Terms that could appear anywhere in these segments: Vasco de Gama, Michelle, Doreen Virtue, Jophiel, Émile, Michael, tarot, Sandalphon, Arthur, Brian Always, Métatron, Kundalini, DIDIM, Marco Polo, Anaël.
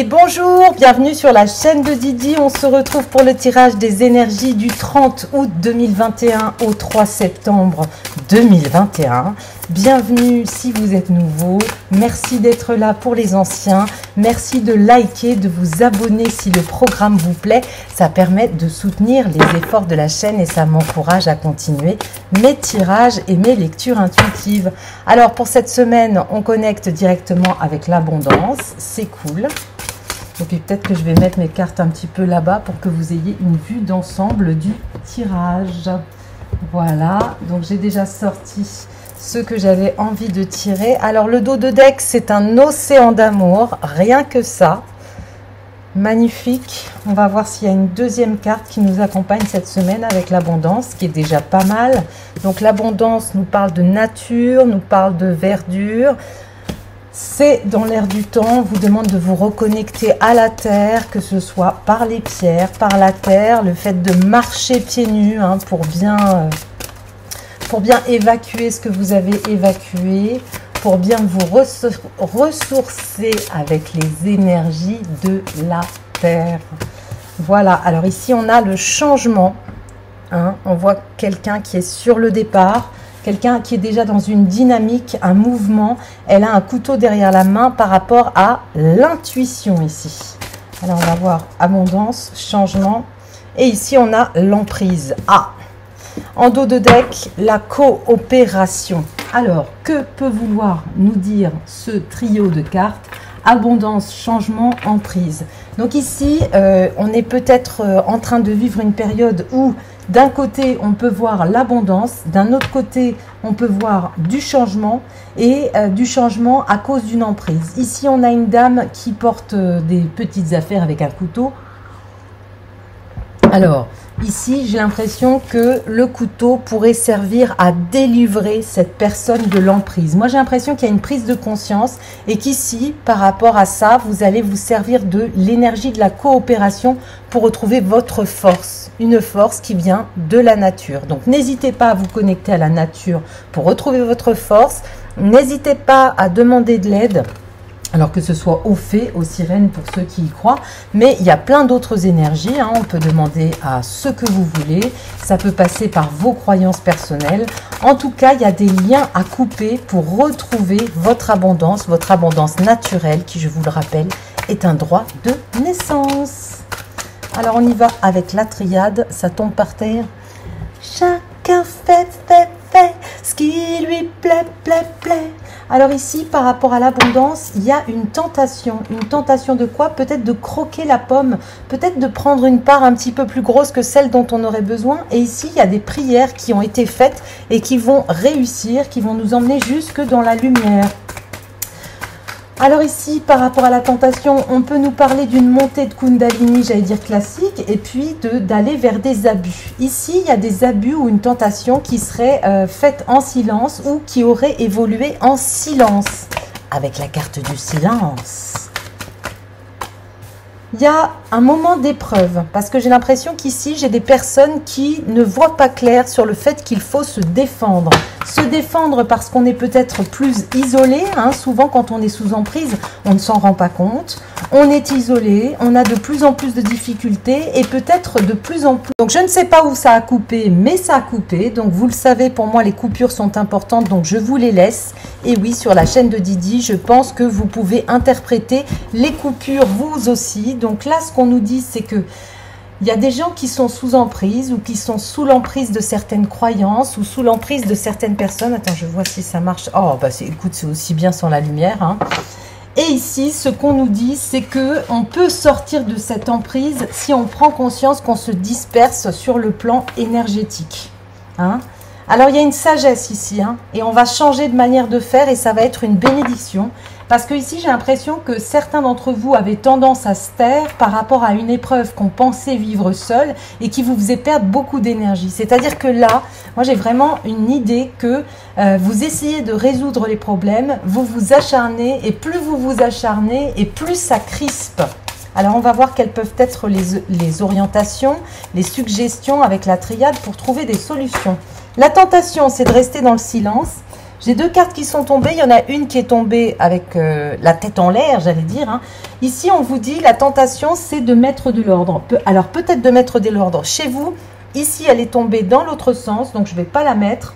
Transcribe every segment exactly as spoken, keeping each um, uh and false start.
Et bonjour, bienvenue sur la chaîne de Didi. On se retrouve pour le tirage des énergies du trente août deux mille vingt et un au trois septembre deux mille vingt et un. Bienvenue si vous êtes nouveau. Merci d'être là pour les anciens. Merci de liker, de vous abonner si le programme vous plaît. Ça permet de soutenir les efforts de la chaîne et ça m'encourage à continuer mes tirages et mes lectures intuitives. Alors pour cette semaine, on connecte directement avec l'abondance. C'est cool. Et puis peut-être que je vais mettre mes cartes un petit peu là-bas pour que vous ayez une vue d'ensemble du tirage. Voilà, donc j'ai déjà sorti ce que j'avais envie de tirer. Alors le dos de deck, c'est un océan d'amour, rien que ça. Magnifique. On va voir s'il y a une deuxième carte qui nous accompagne cette semaine avec l'abondance, qui est déjà pas mal. Donc l'abondance nous parle de nature, nous parle de verdure. C'est dans l'air du temps, on vous demande de vous reconnecter à la terre, que ce soit par les pierres, par la terre, le fait de marcher pieds nus hein, pour bien, euh, pour bien évacuer ce que vous avez évacué, pour bien vous ressourcer avec les énergies de la terre. Voilà, alors ici on a le changement, hein, on voit quelqu'un qui est sur le départ. Quelqu'un qui est déjà dans une dynamique, un mouvement, elle a un couteau derrière la main par rapport à l'intuition ici. Alors on va voir abondance, changement et ici on a l'emprise. Ah, en dos de deck, la coopération. Alors que peut vouloir nous dire ce trio de cartes? Abondance, changement, emprise. Donc ici, euh, on est peut-être euh, en train de vivre une période où d'un côté, on peut voir l'abondance, d'un autre côté, on peut voir du changement et euh, du changement à cause d'une emprise. Ici, on a une dame qui porte euh, des petites affaires avec un couteau. Alors, ici, j'ai l'impression que le couteau pourrait servir à délivrer cette personne de l'emprise. Moi, j'ai l'impression qu'il y a une prise de conscience et qu'ici, par rapport à ça, vous allez vous servir de l'énergie de la coopération pour retrouver votre force, une force qui vient de la nature. Donc, n'hésitez pas à vous connecter à la nature pour retrouver votre force. N'hésitez pas à demander de l'aide. Alors que ce soit aux fées, aux sirènes pour ceux qui y croient, mais il y a plein d'autres énergies, hein. On peut demander à ce que vous voulez, ça peut passer par vos croyances personnelles. En tout cas, il y a des liens à couper pour retrouver votre abondance, votre abondance naturelle qui, je vous le rappelle, est un droit de naissance. Alors on y va avec la triade, ça tombe par terre. Chacun fait, fait, fait, ce qui lui plaît, plaît, plaît. Alors ici, par rapport à l'abondance, il y a une tentation. Une tentation de quoi? Peut-être de croquer la pomme, peut-être de prendre une part un petit peu plus grosse que celle dont on aurait besoin. Et ici, il y a des prières qui ont été faites et qui vont réussir, qui vont nous emmener jusque dans la lumière. Alors ici, par rapport à la tentation, on peut nous parler d'une montée de Kundalini, j'allais dire classique, et puis d'aller vers des abus. Ici, il y a des abus ou une tentation qui serait euh, faite en silence ou qui aurait évolué en silence, avec la carte du silence. Il y a un moment d'épreuve, parce que j'ai l'impression qu'ici, j'ai des personnes qui ne voient pas clair sur le fait qu'il faut se défendre. Se défendre parce qu'on est peut-être plus isolé, hein. Souvent quand on est sous emprise, on ne s'en rend pas compte. On est isolé, on a de plus en plus de difficultés et peut-être de plus en plus... Donc je ne sais pas où ça a coupé, mais ça a coupé. Donc vous le savez, pour moi les coupures sont importantes, donc je vous les laisse. Et oui, sur la chaîne de Didi, je pense que vous pouvez interpréter les coupures vous aussi. Donc là, ce qu'on nous dit, c'est que il y a des gens qui sont sous emprise ou qui sont sous l'emprise de certaines croyances ou sous l'emprise de certaines personnes. Attends, je vois si ça marche. Oh, bah écoute, c'est aussi bien sans la lumière, hein. Et ici, ce qu'on nous dit, c'est qu'on peut sortir de cette emprise si on prend conscience qu'on se disperse sur le plan énergétique, hein. Alors, il y a une sagesse ici, hein, et on va changer de manière de faire et ça va être une bénédiction. Parce que ici, j'ai l'impression que certains d'entre vous avaient tendance à se taire par rapport à une épreuve qu'on pensait vivre seul et qui vous faisait perdre beaucoup d'énergie. C'est-à-dire que là, moi j'ai vraiment une idée que euh, vous essayez de résoudre les problèmes, vous vous acharnez et plus vous vous acharnez et plus ça crispe. Alors on va voir quelles peuvent être les, les orientations, les suggestions avec la triade pour trouver des solutions. La tentation, c'est de rester dans le silence. J'ai deux cartes qui sont tombées. Il y en a une qui est tombée avec euh, la tête en l'air, j'allais dire. Hein. Ici, on vous dit, la tentation, c'est de mettre de l'ordre. Pe- Alors, peut-être de mettre de l'ordre chez vous. Ici, elle est tombée dans l'autre sens, donc je ne vais pas la mettre.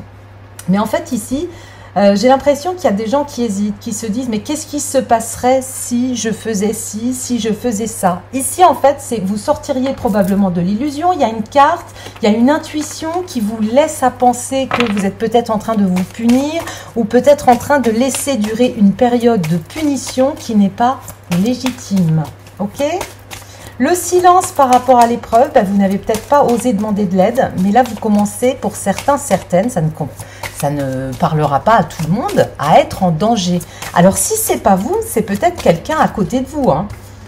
Mais en fait, ici, euh, j'ai l'impression qu'il y a des gens qui hésitent, qui se disent, mais qu'est-ce qui se passerait si je faisais ci, si je faisais ça? Ici, en fait, c'est vous sortiriez probablement de l'illusion. Il y a une carte, il y a une intuition qui vous laisse à penser que vous êtes peut-être en train de vous punir ou peut-être en train de laisser durer une période de punition qui n'est pas légitime. Ok ? Le silence par rapport à l'épreuve, ben vous n'avez peut-être pas osé demander de l'aide, mais là vous commencez, pour certains, certaines, ça ne, ça ne parlera pas à tout le monde, à être en danger. Alors si ce n'est pas vous, c'est peut-être quelqu'un à côté de vous. Hein.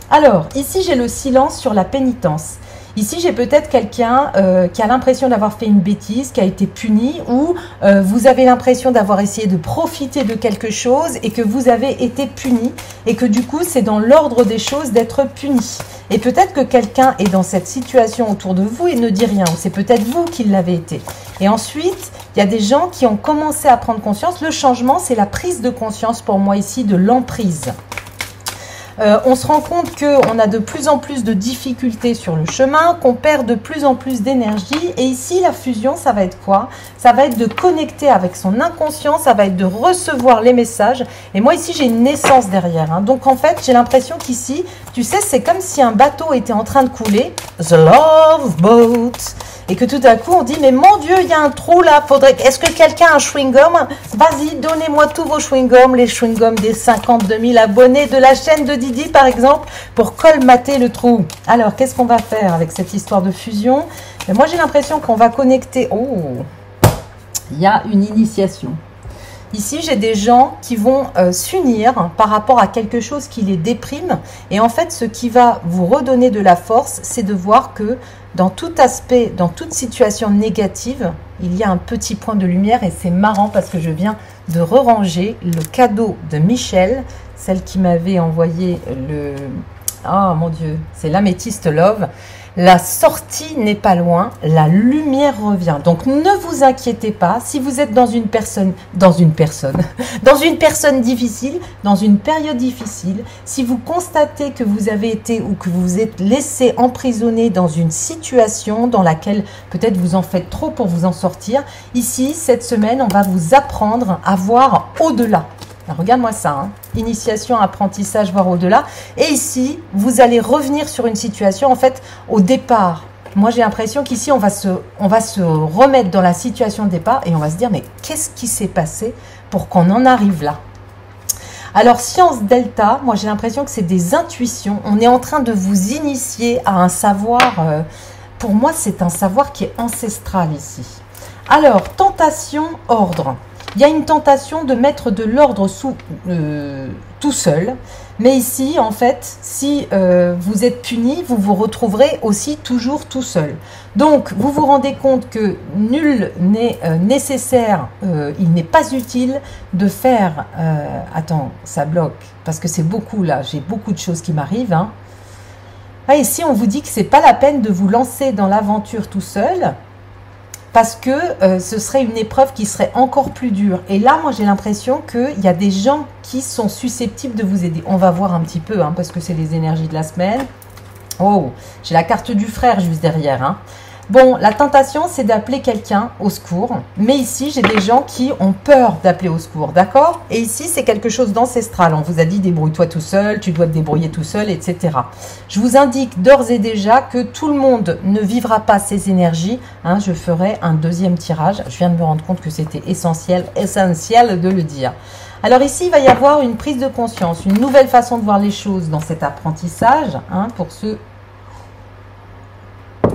Alors, ici j'ai le silence sur la pénitence. Ici, j'ai peut-être quelqu'un euh, qui a l'impression d'avoir fait une bêtise, qui a été puni, ou euh, vous avez l'impression d'avoir essayé de profiter de quelque chose et que vous avez été puni et que du coup, c'est dans l'ordre des choses d'être puni. Et peut-être que quelqu'un est dans cette situation autour de vous et ne dit rien, ou c'est peut-être vous qui l'avez été. Et ensuite, il y a des gens qui ont commencé à prendre conscience. Le changement, c'est la prise de conscience pour moi ici de l'emprise. Euh, on se rend compte qu'on a de plus en plus de difficultés sur le chemin, qu'on perd de plus en plus d'énergie. Et ici, la fusion, ça va être quoi? Ça va être de connecter avec son inconscient, ça va être de recevoir les messages. Et moi, ici, j'ai une naissance derrière. Hein. Donc, en fait, j'ai l'impression qu'ici, tu sais, c'est comme si un bateau était en train de couler. The Love Boat. Et que tout à coup, on dit, mais mon Dieu, il y a un trou là. Faudrait... Est-ce que quelqu'un a un chewing-gum? Vas-y, donnez-moi tous vos chewing-gums, les chewing-gums des cinquante-deux mille abonnés de la chaîne de Didi, par exemple, pour colmater le trou. Alors, qu'est-ce qu'on va faire avec cette histoire de fusion? Mais moi, j'ai l'impression qu'on va connecter... Oh, il y a une initiation. Ici, j'ai des gens qui vont euh, s'unir par rapport à quelque chose qui les déprime. Et en fait, ce qui va vous redonner de la force, c'est de voir que dans tout aspect, dans toute situation négative, il y a un petit point de lumière. Et c'est marrant parce que je viens de re-ranger le cadeau de Michelle, celle qui m'avait envoyé le... Ah, mon Dieu, c'est l'améthyste Love. La sortie n'est pas loin, la lumière revient. Donc ne vous inquiétez pas, si vous êtes dans une personne, dans une personne, dans une personne difficile, dans une période difficile, si vous constatez que vous avez été ou que vous vous êtes laissé emprisonner dans une situation dans laquelle peut-être vous en faites trop pour vous en sortir, ici, cette semaine, on va vous apprendre à voir au-delà. Regarde-moi ça, hein. Initiation, apprentissage, voire au-delà. Et ici, vous allez revenir sur une situation, en fait, au départ. Moi, j'ai l'impression qu'ici, on va se, on va se remettre dans la situation de départ et on va se dire, mais qu'est-ce qui s'est passé pour qu'on en arrive là? Alors, science delta, moi, j'ai l'impression que c'est des intuitions. On est en train de vous initier à un savoir. Euh, pour moi, c'est un savoir qui est ancestral ici. Alors, tentation, ordre. Il y a une tentation de mettre de l'ordre euh, tout seul. Mais ici, en fait, si euh, vous êtes puni, vous vous retrouverez aussi toujours tout seul. Donc, vous vous rendez compte que nul n'est euh, nécessaire, euh, il n'est pas utile de faire... Euh, attends, ça bloque, parce que c'est beaucoup là, j'ai beaucoup de choses qui m'arrivent. Hein. Ah, ici, on vous dit que ce n'est pas la peine de vous lancer dans l'aventure tout seul. Parce que euh, ce serait une épreuve qui serait encore plus dure. Et là, moi, j'ai l'impression qu'il y a des gens qui sont susceptibles de vous aider. On va voir un petit peu, hein, parce que c'est les énergies de la semaine. Oh, j'ai la carte du frère juste derrière. Hein. Bon, la tentation, c'est d'appeler quelqu'un au secours. Mais ici, j'ai des gens qui ont peur d'appeler au secours, d'accord? Et ici, c'est quelque chose d'ancestral. On vous a dit, débrouille-toi tout seul, tu dois te débrouiller tout seul, et cetera. Je vous indique d'ores et déjà que tout le monde ne vivra pas ces énergies. Hein, je ferai un deuxième tirage. Je viens de me rendre compte que c'était essentiel, essentiel de le dire. Alors ici, il va y avoir une prise de conscience, une nouvelle façon de voir les choses dans cet apprentissage, hein, pour ceux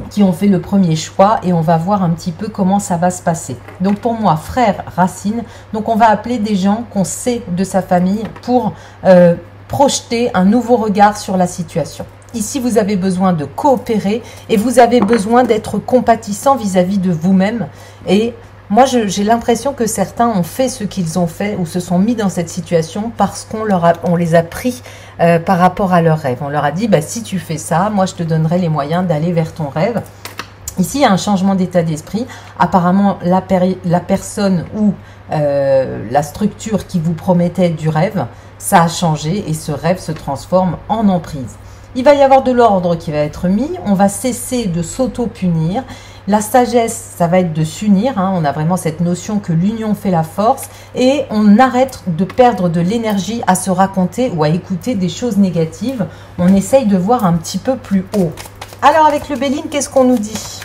qui ont fait le premier choix, et on va voir un petit peu comment ça va se passer. Donc pour moi, frère, racine, donc on va appeler des gens qu'on sait de sa famille pour euh, projeter un nouveau regard sur la situation. Ici, vous avez besoin de coopérer et vous avez besoin d'être compatissant vis-à-vis de vous-même. Et moi, j'ai l'impression que certains ont fait ce qu'ils ont fait ou se sont mis dans cette situation parce qu'on leur a, on les a pris euh, par rapport à leurs rêves. On leur a dit, bah, si tu fais ça, moi, je te donnerai les moyens d'aller vers ton rêve. Ici, il y a un changement d'état d'esprit. Apparemment, la, per la personne ou euh, la structure qui vous promettait du rêve, ça a changé et ce rêve se transforme en emprise. Il va y avoir de l'ordre qui va être mis, on va cesser de s'auto-punir. La sagesse, ça va être de s'unir, hein. On a vraiment cette notion que l'union fait la force et on arrête de perdre de l'énergie à se raconter ou à écouter des choses négatives. On essaye de voir un petit peu plus haut. Alors avec le Béline, qu'est-ce qu'on nous dit?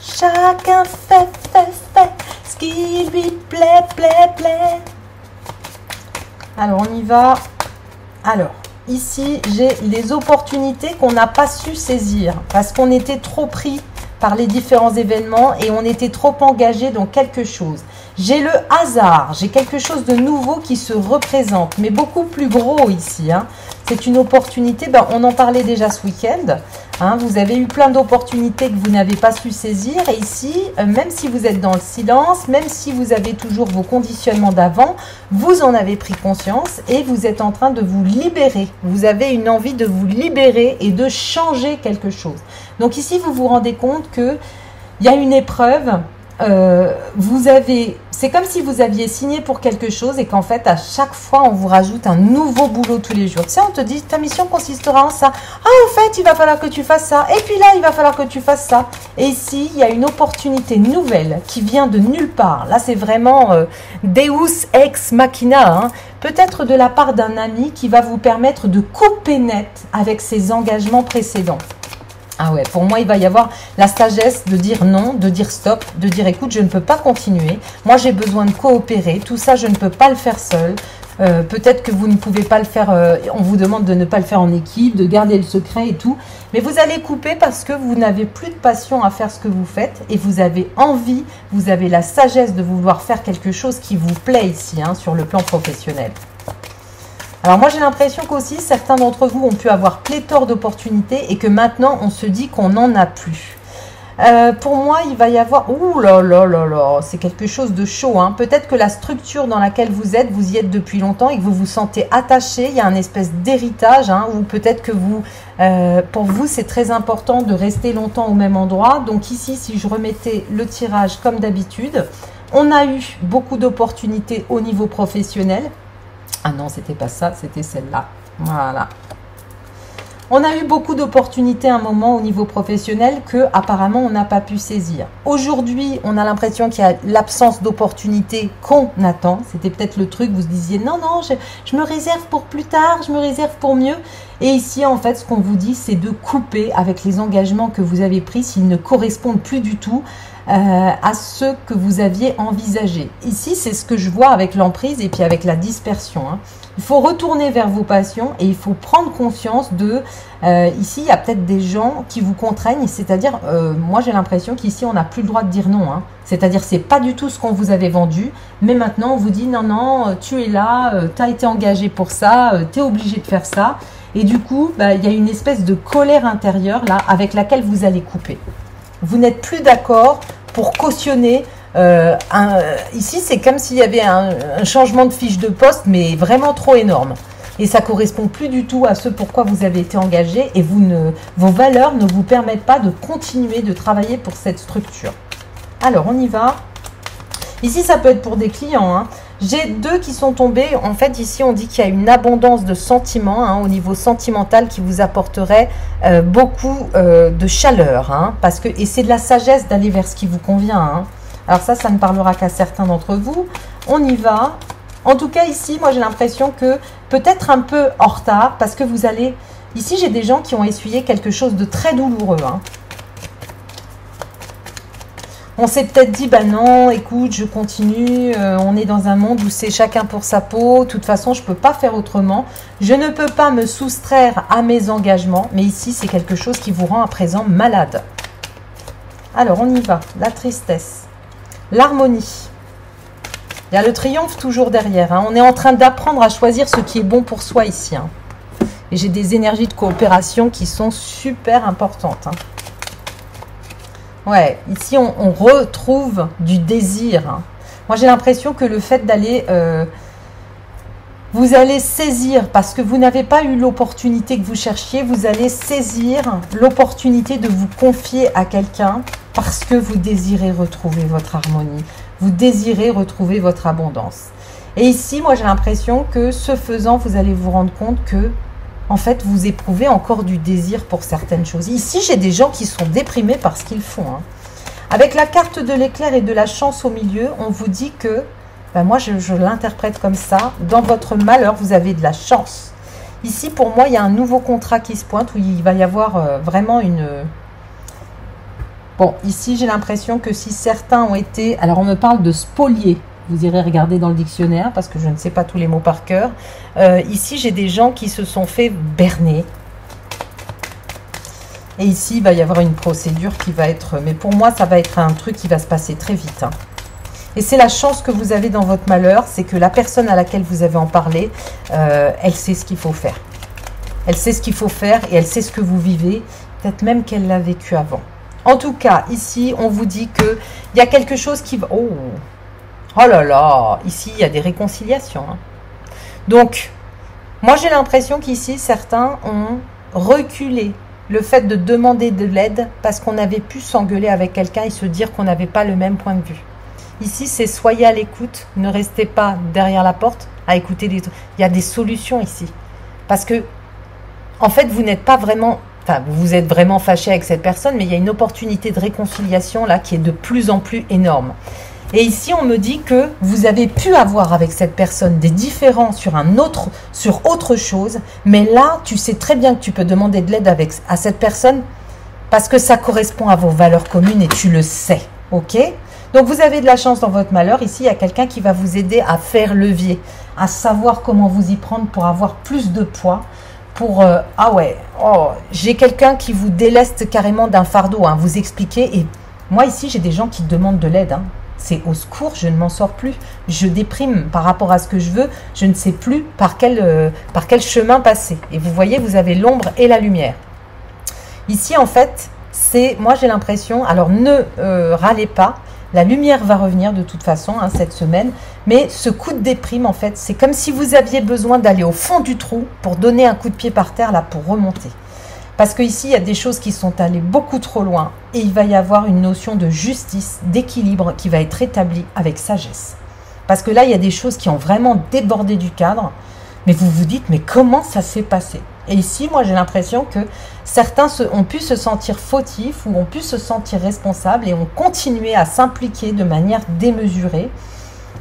Chacun fait, fait, fait ce qui lui plaît, plaît, plaît. Alors on y va. Alors. Ici, j'ai les opportunités qu'on n'a pas su saisir parce qu'on était trop pris par les différents événements et on était trop engagé dans quelque chose. J'ai le hasard, j'ai quelque chose de nouveau qui se représente, mais beaucoup plus gros ici. Hein. C'est une opportunité, ben, on en parlait déjà ce week-end. Hein. Vous avez eu plein d'opportunités que vous n'avez pas su saisir. Et ici, même si vous êtes dans le silence, même si vous avez toujours vos conditionnements d'avant, vous en avez pris conscience et vous êtes en train de vous libérer. Vous avez une envie de vous libérer et de changer quelque chose. Donc ici, vous vous rendez compte qu'il y a une épreuve. Euh, vous avez, c'est comme si vous aviez signé pour quelque chose et qu'en fait à chaque fois on vous rajoute un nouveau boulot tous les jours. Tu sais, on te dit ta mission consistera en ça. Ah, en fait il va falloir que tu fasses ça. Et puis là il va falloir que tu fasses ça. Et ici il y a une opportunité nouvelle qui vient de nulle part. Là c'est vraiment euh, Deus ex machina, hein. Peut-être de la part d'un ami qui va vous permettre de couper net avec ses engagements précédents. Ah ouais, pour moi, il va y avoir la sagesse de dire non, de dire stop, de dire écoute, je ne peux pas continuer. Moi, j'ai besoin de coopérer. Tout ça, je ne peux pas le faire seul. Euh, peut-être que vous ne pouvez pas le faire, euh, on vous demande de ne pas le faire en équipe, de garder le secret et tout. Mais vous allez couper parce que vous n'avez plus de passion à faire ce que vous faites et vous avez envie, vous avez la sagesse de vouloir faire quelque chose qui vous plaît ici, hein, sur le plan professionnel. Alors moi j'ai l'impression qu'aussi certains d'entre vous ont pu avoir pléthore d'opportunités et que maintenant on se dit qu'on n'en a plus. Euh, pour moi il va y avoir... Ouh là là là là, c'est quelque chose de chaud. Hein. Peut-être que la structure dans laquelle vous êtes, vous y êtes depuis longtemps et que vous vous sentez attaché. Il y a un espèce d'héritage hein, ou peut-être que vous... Euh, pour vous c'est très important de rester longtemps au même endroit. Donc ici si je remettais le tirage comme d'habitude, on a eu beaucoup d'opportunités au niveau professionnel. Ah non, c'était pas ça, c'était celle-là. Voilà. On a eu beaucoup d'opportunités à un moment au niveau professionnel que apparemment on n'a pas pu saisir. Aujourd'hui, on a l'impression qu'il y a l'absence d'opportunités qu'on attend. C'était peut-être le truc, vous se disiez non, non, je, je me réserve pour plus tard, je me réserve pour mieux. Et ici, en fait, ce qu'on vous dit, c'est de couper avec les engagements que vous avez pris s'ils ne correspondent plus du tout. Euh, à ce que vous aviez envisagé. Ici, c'est ce que je vois avec l'emprise et puis avec la dispersion. Hein. Il faut retourner vers vos passions et il faut prendre conscience de... Euh, ici, il y a peut-être des gens qui vous contraignent, c'est-à-dire, euh, moi j'ai l'impression qu'ici, on n'a plus le droit de dire non. Hein. C'est-à-dire, c'est pas du tout ce qu'on vous avait vendu, mais maintenant, on vous dit non, non, tu es là, euh, tu as été engagé pour ça, euh, tu es obligé de faire ça. Et du coup, bah, il y a une espèce de colère intérieure là, avec laquelle vous allez couper. Vous n'êtes plus d'accord pour cautionner. Euh, un, ici, c'est comme s'il y avait un, un changement de fiche de poste, mais vraiment trop énorme. Et ça ne correspond plus du tout à ce pourquoi vous avez été engagé et vous ne, vos valeurs ne vous permettent pas de continuer de travailler pour cette structure. Alors, on y va. Ici, ça peut être pour des clients, hein. J'ai deux qui sont tombés. En fait, ici, on dit qu'il y a une abondance de sentiments hein, au niveau sentimental qui vous apporterait euh, beaucoup euh, de chaleur. Hein, parce que, et c'est de la sagesse d'aller vers ce qui vous convient. Hein. Alors ça, ça ne parlera qu'à certains d'entre vous. On y va. En tout cas, ici, moi, j'ai l'impression que peut-être un peu en retard parce que vous allez... Ici, j'ai des gens qui ont essuyé quelque chose de très douloureux. Hein. On s'est peut-être dit, bah non, écoute, je continue, euh, on est dans un monde où c'est chacun pour sa peau, de toute façon, je ne peux pas faire autrement, je ne peux pas me soustraire à mes engagements, mais ici, c'est quelque chose qui vous rend à présent malade. Alors, on y va, la tristesse, l'harmonie, il y a le triomphe toujours derrière, hein. On est en train d'apprendre à choisir ce qui est bon pour soi ici, hein. Et j'ai des énergies de coopération qui sont super importantes, hein. Ouais, ici on, on retrouve du désir. Moi j'ai l'impression que le fait d'aller, euh, vous allez saisir, parce que vous n'avez pas eu l'opportunité que vous cherchiez, vous allez saisir l'opportunité de vous confier à quelqu'un parce que vous désirez retrouver votre harmonie. vous désirez retrouver votre abondance. Et ici, moi, j'ai l'impression que ce faisant, vous allez vous rendre compte que, en fait, vous éprouvez encore du désir pour certaines choses. Ici, j'ai des gens qui sont déprimés par ce qu'ils font, hein. Avec la carte de l'éclair et de la chance au milieu, on vous dit que, ben moi, je, je l'interprète comme ça, dans votre malheur, vous avez de la chance. Ici, pour moi, il y a un nouveau contrat qui se pointe où il va y avoir euh, vraiment une... Bon, ici, j'ai l'impression que si certains ont été... Alors, on me parle de spolier. Vous irez regarder dans le dictionnaire parce que je ne sais pas tous les mots par cœur. Euh, ici, j'ai des gens qui se sont fait berner. Et ici, il va y avoir une procédure qui va être... Mais pour moi, ça va être un truc qui va se passer très vite, hein. Et c'est la chance que vous avez dans votre malheur, c'est que la personne à laquelle vous avez en parlé, euh, elle sait ce qu'il faut faire. Elle sait ce qu'il faut faire et elle sait ce que vous vivez. Peut-être même qu'elle l'a vécu avant. En tout cas, ici, on vous dit qu'il y a quelque chose qui va... Oh, oh là là, ici, il y a des réconciliations, hein. Donc, moi, j'ai l'impression qu'ici, certains ont reculé le fait de demander de l'aide parce qu'on avait pu s'engueuler avec quelqu'un et se dire qu'on n'avait pas le même point de vue. Ici, c'est soyez à l'écoute, ne restez pas derrière la porte à écouter des trucs. Il y a des solutions ici. Parce que, en fait, vous n'êtes pas vraiment... Enfin, vous êtes vraiment fâché avec cette personne, mais il y a une opportunité de réconciliation là qui est de plus en plus énorme. Et ici, on me dit que vous avez pu avoir avec cette personne des différends sur un autre, sur autre chose, mais là, tu sais très bien que tu peux demander de l'aide avec à cette personne parce que ça correspond à vos valeurs communes et tu le sais, ok? Donc, vous avez de la chance dans votre malheur. Ici, il y a quelqu'un qui va vous aider à faire levier, à savoir comment vous y prendre pour avoir plus de poids. Pour, euh, ah ouais, oh, j'ai quelqu'un qui vous déleste carrément d'un fardeau, hein, vous expliquez. Et moi, ici, j'ai des gens qui demandent de l'aide, hein. C'est au secours, je ne m'en sors plus. Je déprime par rapport à ce que je veux. Je ne sais plus par quel, euh, par quel chemin passer. Et vous voyez, vous avez l'ombre et la lumière. Ici, en fait, c'est, moi, j'ai l'impression, alors ne euh, râlez pas. La lumière va revenir de toute façon, hein, cette semaine. Mais ce coup de déprime, en fait, c'est comme si vous aviez besoin d'aller au fond du trou pour donner un coup de pied par terre, là, pour remonter. Parce qu'ici, il y a des choses qui sont allées beaucoup trop loin. Et il va y avoir une notion de justice, d'équilibre qui va être établie avec sagesse. Parce que là, il y a des choses qui ont vraiment débordé du cadre. Mais vous vous dites, mais comment ça s'est passé ? Et ici, moi, j'ai l'impression que certains se, ont pu se sentir fautifs ou ont pu se sentir responsables et ont continué à s'impliquer de manière démesurée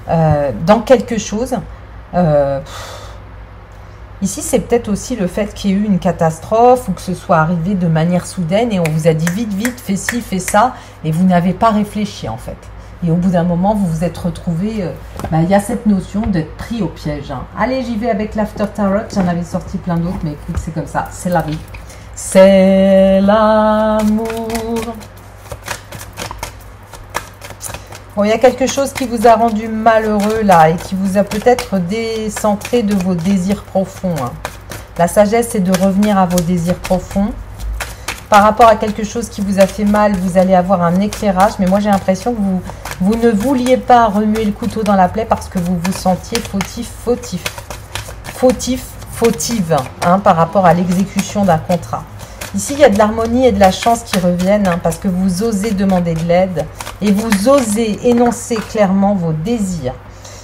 euh, dans quelque chose. Euh, ici, c'est peut-être aussi le fait qu'il y ait eu une catastrophe ou que ce soit arrivé de manière soudaine et on vous a dit vite, vite, fais ci, fais ça et vous n'avez pas réfléchi en fait. Et au bout d'un moment, vous vous êtes retrouvé. Euh, bah, il y a cette notion d'être pris au piège, hein. Allez, j'y vais avec l'After Tarot. J'en avais sorti plein d'autres, mais écoute, c'est comme ça. C'est la vie. C'est l'amour. Bon, il y a quelque chose qui vous a rendu malheureux, là, et qui vous a peut-être décentré de vos désirs profonds, hein. La sagesse, c'est de revenir à vos désirs profonds. Par rapport à quelque chose qui vous a fait mal, vous allez avoir un éclairage. Mais moi, j'ai l'impression que vous, vous ne vouliez pas remuer le couteau dans la plaie parce que vous vous sentiez fautif, fautif. Fautif, fautive, hein, par rapport à l'exécution d'un contrat. Ici, il y a de l'harmonie et de la chance qui reviennent, hein, parce que vous osez demander de l'aide et vous osez énoncer clairement vos désirs.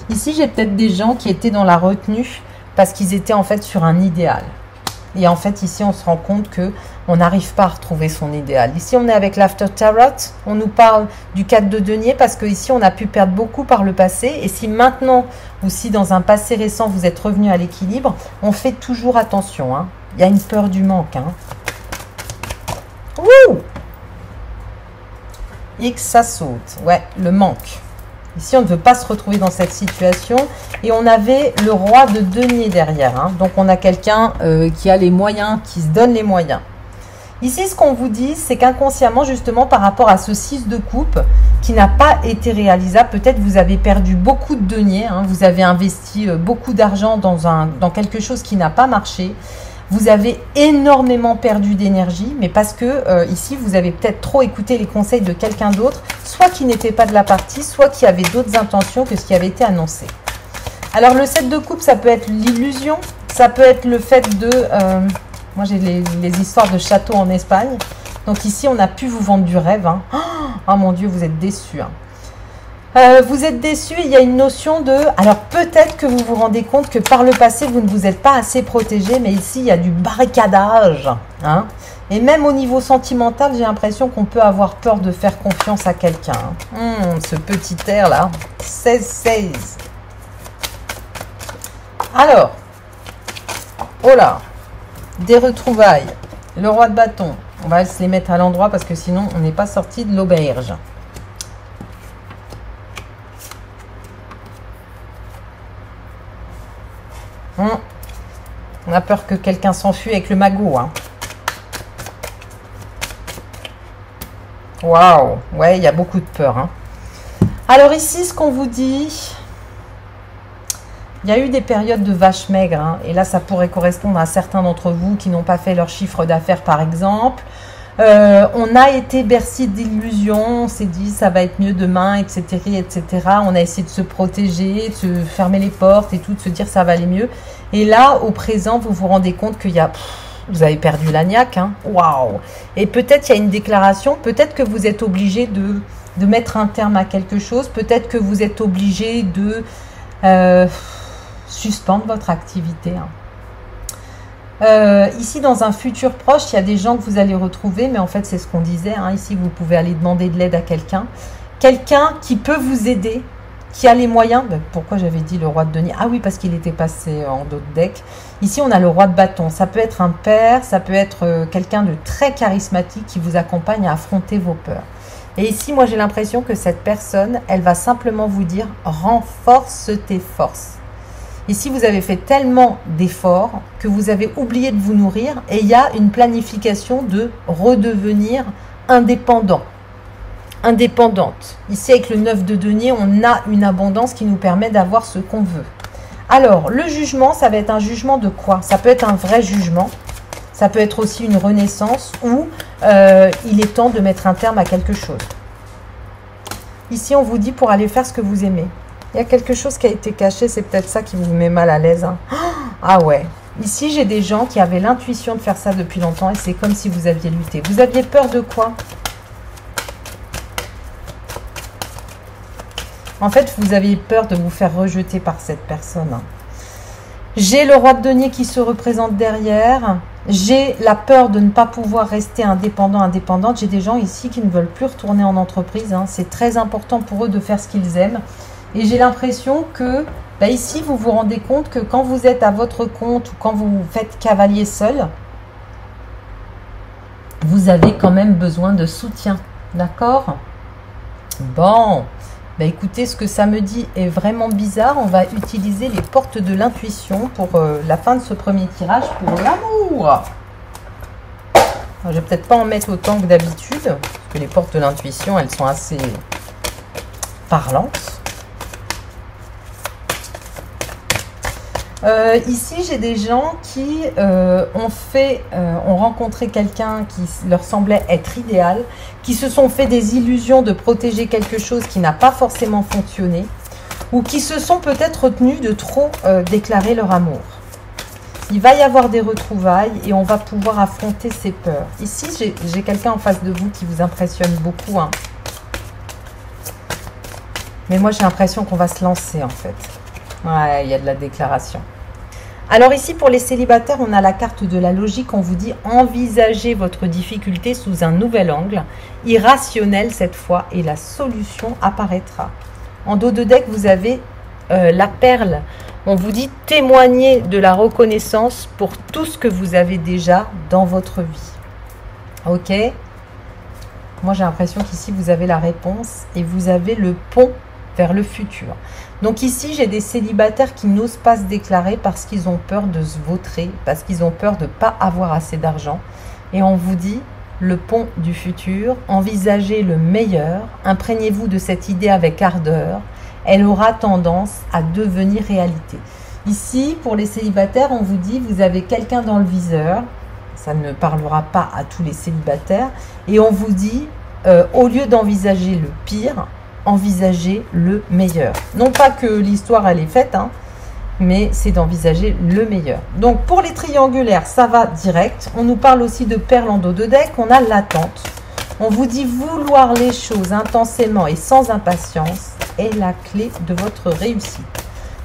Ici, j'ai peut-être des gens qui étaient dans la retenue parce qu'ils étaient en fait sur un idéal. Et en fait, ici, on se rend compte qu'on n'arrive pas à retrouver son idéal. Ici, on est avec l'After Tarot. On nous parle du quatre de denier parce qu'ici, on a pu perdre beaucoup par le passé. Et si maintenant, ou si dans un passé récent, vous êtes revenu à l'équilibre, on fait toujours attention, hein. Il y a une peur du manque, hein. Wouh ! X, ça saute. Ouais, le manque. Ici, on ne veut pas se retrouver dans cette situation. Et on avait le roi de denier derrière, hein. Donc, on a quelqu'un euh, qui a les moyens, qui se donne les moyens. Ici, ce qu'on vous dit, c'est qu'inconsciemment, justement, par rapport à ce six de coupe qui n'a pas été réalisable, peut-être vous avez perdu beaucoup de deniers, hein. Vous avez investi euh, beaucoup d'argent dans, un, dans quelque chose qui n'a pas marché. Vous avez énormément perdu d'énergie, mais parce que euh, ici, vous avez peut-être trop écouté les conseils de quelqu'un d'autre, soit qui n'était pas de la partie, soit qui avait d'autres intentions que ce qui avait été annoncé. Alors, le sept de coupe, ça peut être l'illusion, ça peut être le fait de... Euh, moi, j'ai les, les histoires de châteaux en Espagne. Donc, ici, on a pu vous vendre du rêve, hein. Oh mon Dieu, vous êtes déçus, hein. Euh, vous êtes déçu, il y a une notion de... Alors peut-être que vous vous rendez compte que par le passé, vous ne vous êtes pas assez protégé, mais ici, il y a du barricadage. Hein, et même au niveau sentimental, j'ai l'impression qu'on peut avoir peur de faire confiance à quelqu'un. Hum, ce petit air là, seize seize. Alors, oh là, des retrouvailles, le roi de bâton. On va se les mettre à l'endroit parce que sinon, on n'est pas sorti de l'auberge. Hum. On a peur que quelqu'un s'enfuit avec le magot. Hein. Waouh! Ouais, il y a beaucoup de peur. Hein. Alors ici, ce qu'on vous dit, il y a eu des périodes de vaches maigres. Hein, et là, ça pourrait correspondre à certains d'entre vous qui n'ont pas fait leur chiffre d'affaires, par exemple. Euh, on a été bercé d'illusions, on s'est dit ça va être mieux demain, et cetera, et cetera. On a essayé de se protéger, de se fermer les portes et tout, de se dire ça va aller mieux. Et là, au présent, vous vous rendez compte qu'il y a... Pff, vous avez perdu la niaque, hein. Waouh! Et peut-être il y a une déclaration, peut-être que vous êtes obligé de, de mettre un terme à quelque chose, peut-être que vous êtes obligé de euh, suspendre votre activité, hein. Euh, ici, dans un futur proche, il y a des gens que vous allez retrouver, mais en fait, c'est ce qu'on disait. Hein, ici, vous pouvez aller demander de l'aide à quelqu'un. Quelqu'un qui peut vous aider, qui a les moyens. Ben, pourquoi j'avais dit le roi de denier? Ah oui, parce qu'il était passé en dos de deck. Ici, on a le roi de bâton. Ça peut être un père, ça peut être quelqu'un de très charismatique qui vous accompagne à affronter vos peurs. Et ici, moi, j'ai l'impression que cette personne, elle va simplement vous dire « renforce tes forces ». Ici, vous avez fait tellement d'efforts que vous avez oublié de vous nourrir et il y a une planification de redevenir indépendant, indépendante. Ici, avec le neuf de denier, on a une abondance qui nous permet d'avoir ce qu'on veut. Alors, le jugement, ça va être un jugement de quoi? Ça peut être un vrai jugement, ça peut être aussi une renaissance où euh, il est temps de mettre un terme à quelque chose. Ici, on vous dit pour aller faire ce que vous aimez. Il y a quelque chose qui a été caché, c'est peut-être ça qui vous met mal à l'aise. Hein. Ah ouais. Ici, j'ai des gens qui avaient l'intuition de faire ça depuis longtemps et c'est comme si vous aviez lutté. Vous aviez peur de quoi? En fait, vous aviez peur de vous faire rejeter par cette personne. J'ai le roi de denier qui se représente derrière. J'ai la peur de ne pas pouvoir rester indépendant, indépendante. J'ai des gens ici qui ne veulent plus retourner en entreprise. Hein. C'est très important pour eux de faire ce qu'ils aiment. Et j'ai l'impression que, bah ici, vous vous rendez compte que quand vous êtes à votre compte ou quand vous vous faites cavalier seul, vous avez quand même besoin de soutien. D'accord? Bon, bah écoutez, ce que ça me dit est vraiment bizarre. On va utiliser les portes de l'intuition pour euh, la fin de ce premier tirage pour l'amour. Je ne vais peut-être pas en mettre autant que d'habitude, parce que les portes de l'intuition, elles sont assez parlantes. Euh, ici, j'ai des gens qui euh, ont fait, euh, ont rencontré quelqu'un qui leur semblait être idéal, qui se sont fait des illusions de protéger quelque chose qui n'a pas forcément fonctionné, ou qui se sont peut-être retenus de trop euh, déclarer leur amour. Il va y avoir des retrouvailles et on va pouvoir affronter ses peurs. Ici, j'ai quelqu'un en face de vous qui vous impressionne beaucoup, hein. Mais moi, j'ai l'impression qu'on va se lancer, en fait. Ouais, il y a de la déclaration. Alors ici, pour les célibataires, on a la carte de la logique. On vous dit « envisagez votre difficulté sous un nouvel angle, irrationnel cette fois, et la solution apparaîtra. » En dos de deck, vous avez euh, la perle. On vous dit « témoignez de la reconnaissance pour tout ce que vous avez déjà dans votre vie. » Ok. Moi, j'ai l'impression qu'ici, vous avez la réponse et vous avez le pont vers le futur. Donc ici, j'ai des célibataires qui n'osent pas se déclarer parce qu'ils ont peur de se vautrer, parce qu'ils ont peur de ne pas avoir assez d'argent. Et on vous dit, le pont du futur, envisagez le meilleur, imprégnez-vous de cette idée avec ardeur, elle aura tendance à devenir réalité. Ici, pour les célibataires, on vous dit, vous avez quelqu'un dans le viseur, ça ne parlera pas à tous les célibataires, et on vous dit, euh, au lieu d'envisager le pire, envisager le meilleur. Non pas que l'histoire elle est faite, hein, mais c'est d'envisager le meilleur. Donc pour les triangulaires, ça va direct. On nous parle aussi de perles en dos de deck. On a l'attente. On vous dit vouloir les choses intensément et sans impatience. est la clé de votre réussite.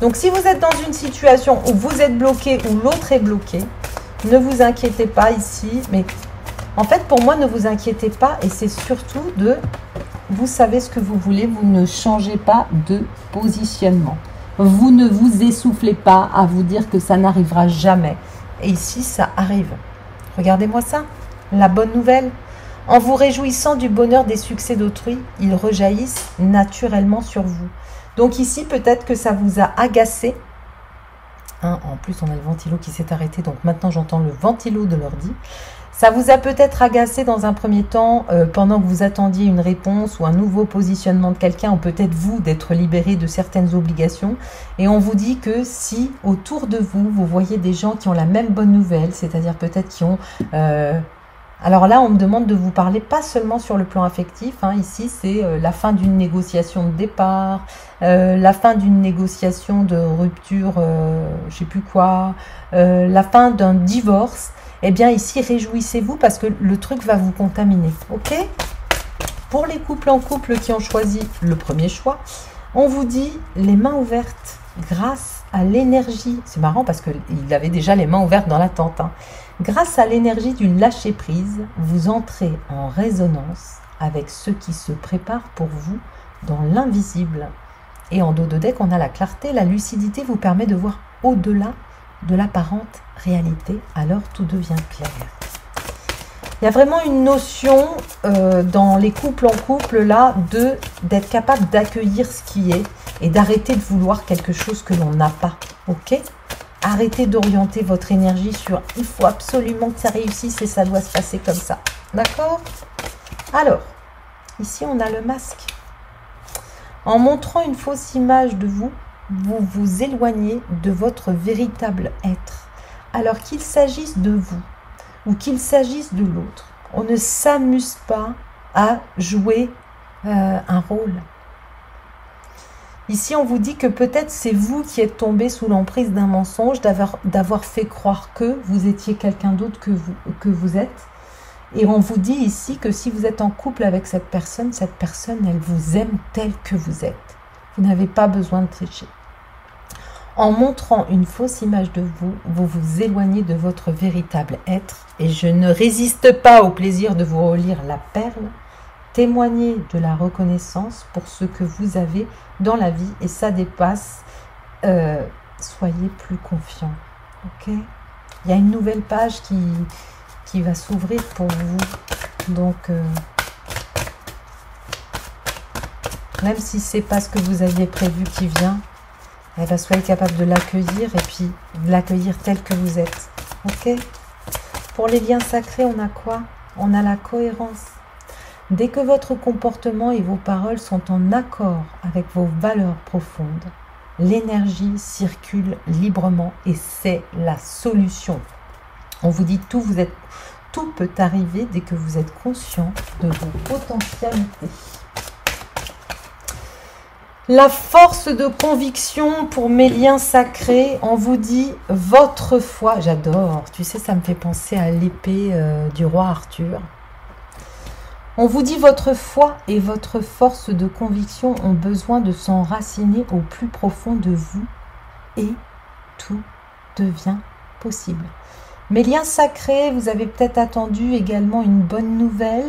Donc si vous êtes dans une situation où vous êtes bloqué, où l'autre est bloqué, ne vous inquiétez pas ici. Mais en fait, pour moi, ne vous inquiétez pas. Et c'est surtout de, vous savez ce que vous voulez, vous ne changez pas de positionnement. Vous ne vous essoufflez pas à vous dire que ça n'arrivera jamais. Et ici, ça arrive. Regardez-moi ça, la bonne nouvelle. En vous réjouissant du bonheur des succès d'autrui, ils rejaillissent naturellement sur vous. Donc ici, peut-être que ça vous a agacé. Hein, en plus, on a le ventilo qui s'est arrêté, donc maintenant j'entends le ventilo de l'ordi. Ça vous a peut-être agacé dans un premier temps, euh, pendant que vous attendiez une réponse ou un nouveau positionnement de quelqu'un, ou peut-être vous d'être libéré de certaines obligations. Et on vous dit que si autour de vous, vous voyez des gens qui ont la même bonne nouvelle, c'est-à-dire peut-être qui ont... Euh, alors là, on me demande de vous parler pas seulement sur le plan affectif. Hein. Ici, c'est euh, la fin d'une négociation de départ, euh, la fin d'une négociation de rupture, euh, je sais plus quoi, euh, la fin d'un divorce. Eh bien, ici, réjouissez-vous parce que le truc va vous contaminer. OK? Pour les couples en couple qui ont choisi le premier choix, on vous dit les mains ouvertes grâce à l'énergie. C'est marrant parce qu'il avait déjà les mains ouvertes dans la tente. Hein. Grâce à l'énergie du lâcher-prise, vous entrez en résonance avec ceux qui se préparent pour vous dans l'invisible. Et en dos de deck, on a la clarté. La lucidité vous permet de voir au-delà de l'apparente réalité, alors tout devient clair. Il y a vraiment une notion euh, dans les couples en couple là de d'être capable d'accueillir ce qui est et d'arrêter de vouloir quelque chose que l'on n'a pas. Ok? Arrêtez d'orienter votre énergie sur il faut absolument que ça réussisse et ça doit se passer comme ça. D'accord? Alors, ici on a le masque. En montrant une fausse image de vous, vous vous éloignez de votre véritable être. Alors qu'il s'agisse de vous ou qu'il s'agisse de l'autre, on ne s'amuse pas à jouer euh, un rôle. Ici, on vous dit que peut-être c'est vous qui êtes tombé sous l'emprise d'un mensonge, d'avoir fait croire que vous étiez quelqu'un d'autre que vous, que vous êtes. Et on vous dit ici que si vous êtes en couple avec cette personne, cette personne, elle vous aime telle que vous êtes. Vous n'avez pas besoin de tricher. En montrant une fausse image de vous, vous vous éloignez de votre véritable être. Et je ne résiste pas au plaisir de vous relire la perle. Témoignez de la reconnaissance pour ce que vous avez dans la vie. Et ça dépasse. Euh, soyez plus confiant. Okay ? Il y a une nouvelle page qui, qui va s'ouvrir pour vous. Donc... Euh Même si ce n'est pas ce que vous aviez prévu qui vient, eh ben, soyez capable de l'accueillir et puis de l'accueillir tel que vous êtes. Ok? Pour les liens sacrés, on a quoi? On a la cohérence. Dès que votre comportement et vos paroles sont en accord avec vos valeurs profondes, l'énergie circule librement et c'est la solution. On vous dit tout, vous êtes, tout peut arriver dès que vous êtes conscient de vos potentialités. La force de conviction pour mes liens sacrés, on vous dit votre foi. J'adore, tu sais, ça me fait penser à l'épée euh, du roi Arthur. On vous dit votre foi et votre force de conviction ont besoin de s'enraciner au plus profond de vous et tout devient possible. Mes liens sacrés, vous avez peut-être attendu également une bonne nouvelle.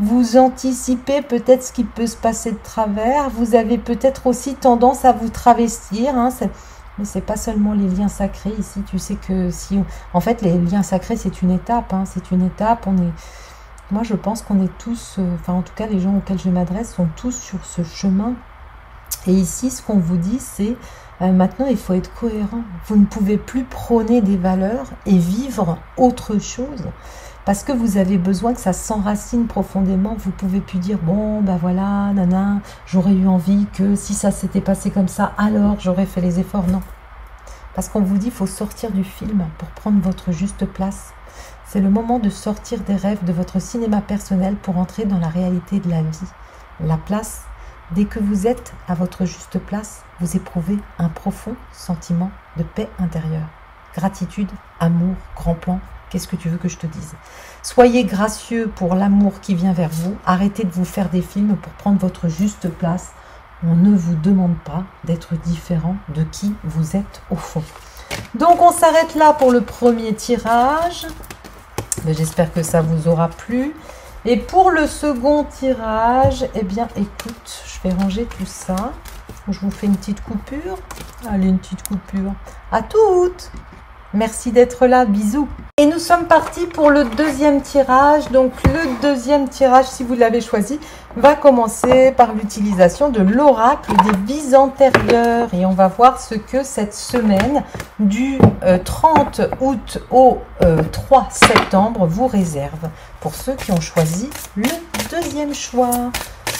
Vous anticipez peut-être ce qui peut se passer de travers. Vous avez peut-être aussi tendance à vous travestir. Hein. Mais ce n'est pas seulement les liens sacrés ici. Tu sais que si... On... En fait, les liens sacrés, c'est une étape. Hein. C'est une étape. On est... Moi, je pense qu'on est tous... Euh... Enfin, en tout cas, les gens auxquels je m'adresse sont tous sur ce chemin. Et ici, ce qu'on vous dit, c'est... Maintenant, il faut être cohérent. Vous ne pouvez plus prôner des valeurs et vivre autre chose parce que vous avez besoin que ça s'enracine profondément. Vous ne pouvez plus dire « Bon, ben voilà, nana, j'aurais eu envie que si ça s'était passé comme ça, alors j'aurais fait les efforts. » Non. Parce qu'on vous dit qu'il faut sortir du film pour prendre votre juste place. C'est le moment de sortir des rêves de votre cinéma personnel pour entrer dans la réalité de la vie. La place... Dès que vous êtes à votre juste place, vous éprouvez un profond sentiment de paix intérieure. Gratitude, amour, grand plan, qu'est-ce que tu veux que je te dise? Soyez gracieux pour l'amour qui vient vers vous. Arrêtez de vous faire des films pour prendre votre juste place On ne vous demande pas d'être différent de qui vous êtes au fond. Donc on s'arrête là pour le premier tirage. J'espère que ça vous aura plu. Et pour le second tirage, eh bien écoute, je vais ranger tout ça. Je vous fais une petite coupure. Allez, une petite coupure. À toutes! Merci d'être là, bisous. Et nous sommes partis pour le deuxième tirage. Donc le deuxième tirage, si vous l'avez choisi, va commencer par l'utilisation de l'oracle des vies antérieures. Et on va voir ce que cette semaine du trente août au trois septembre vous réserve. Pour ceux qui ont choisi le deuxième choix.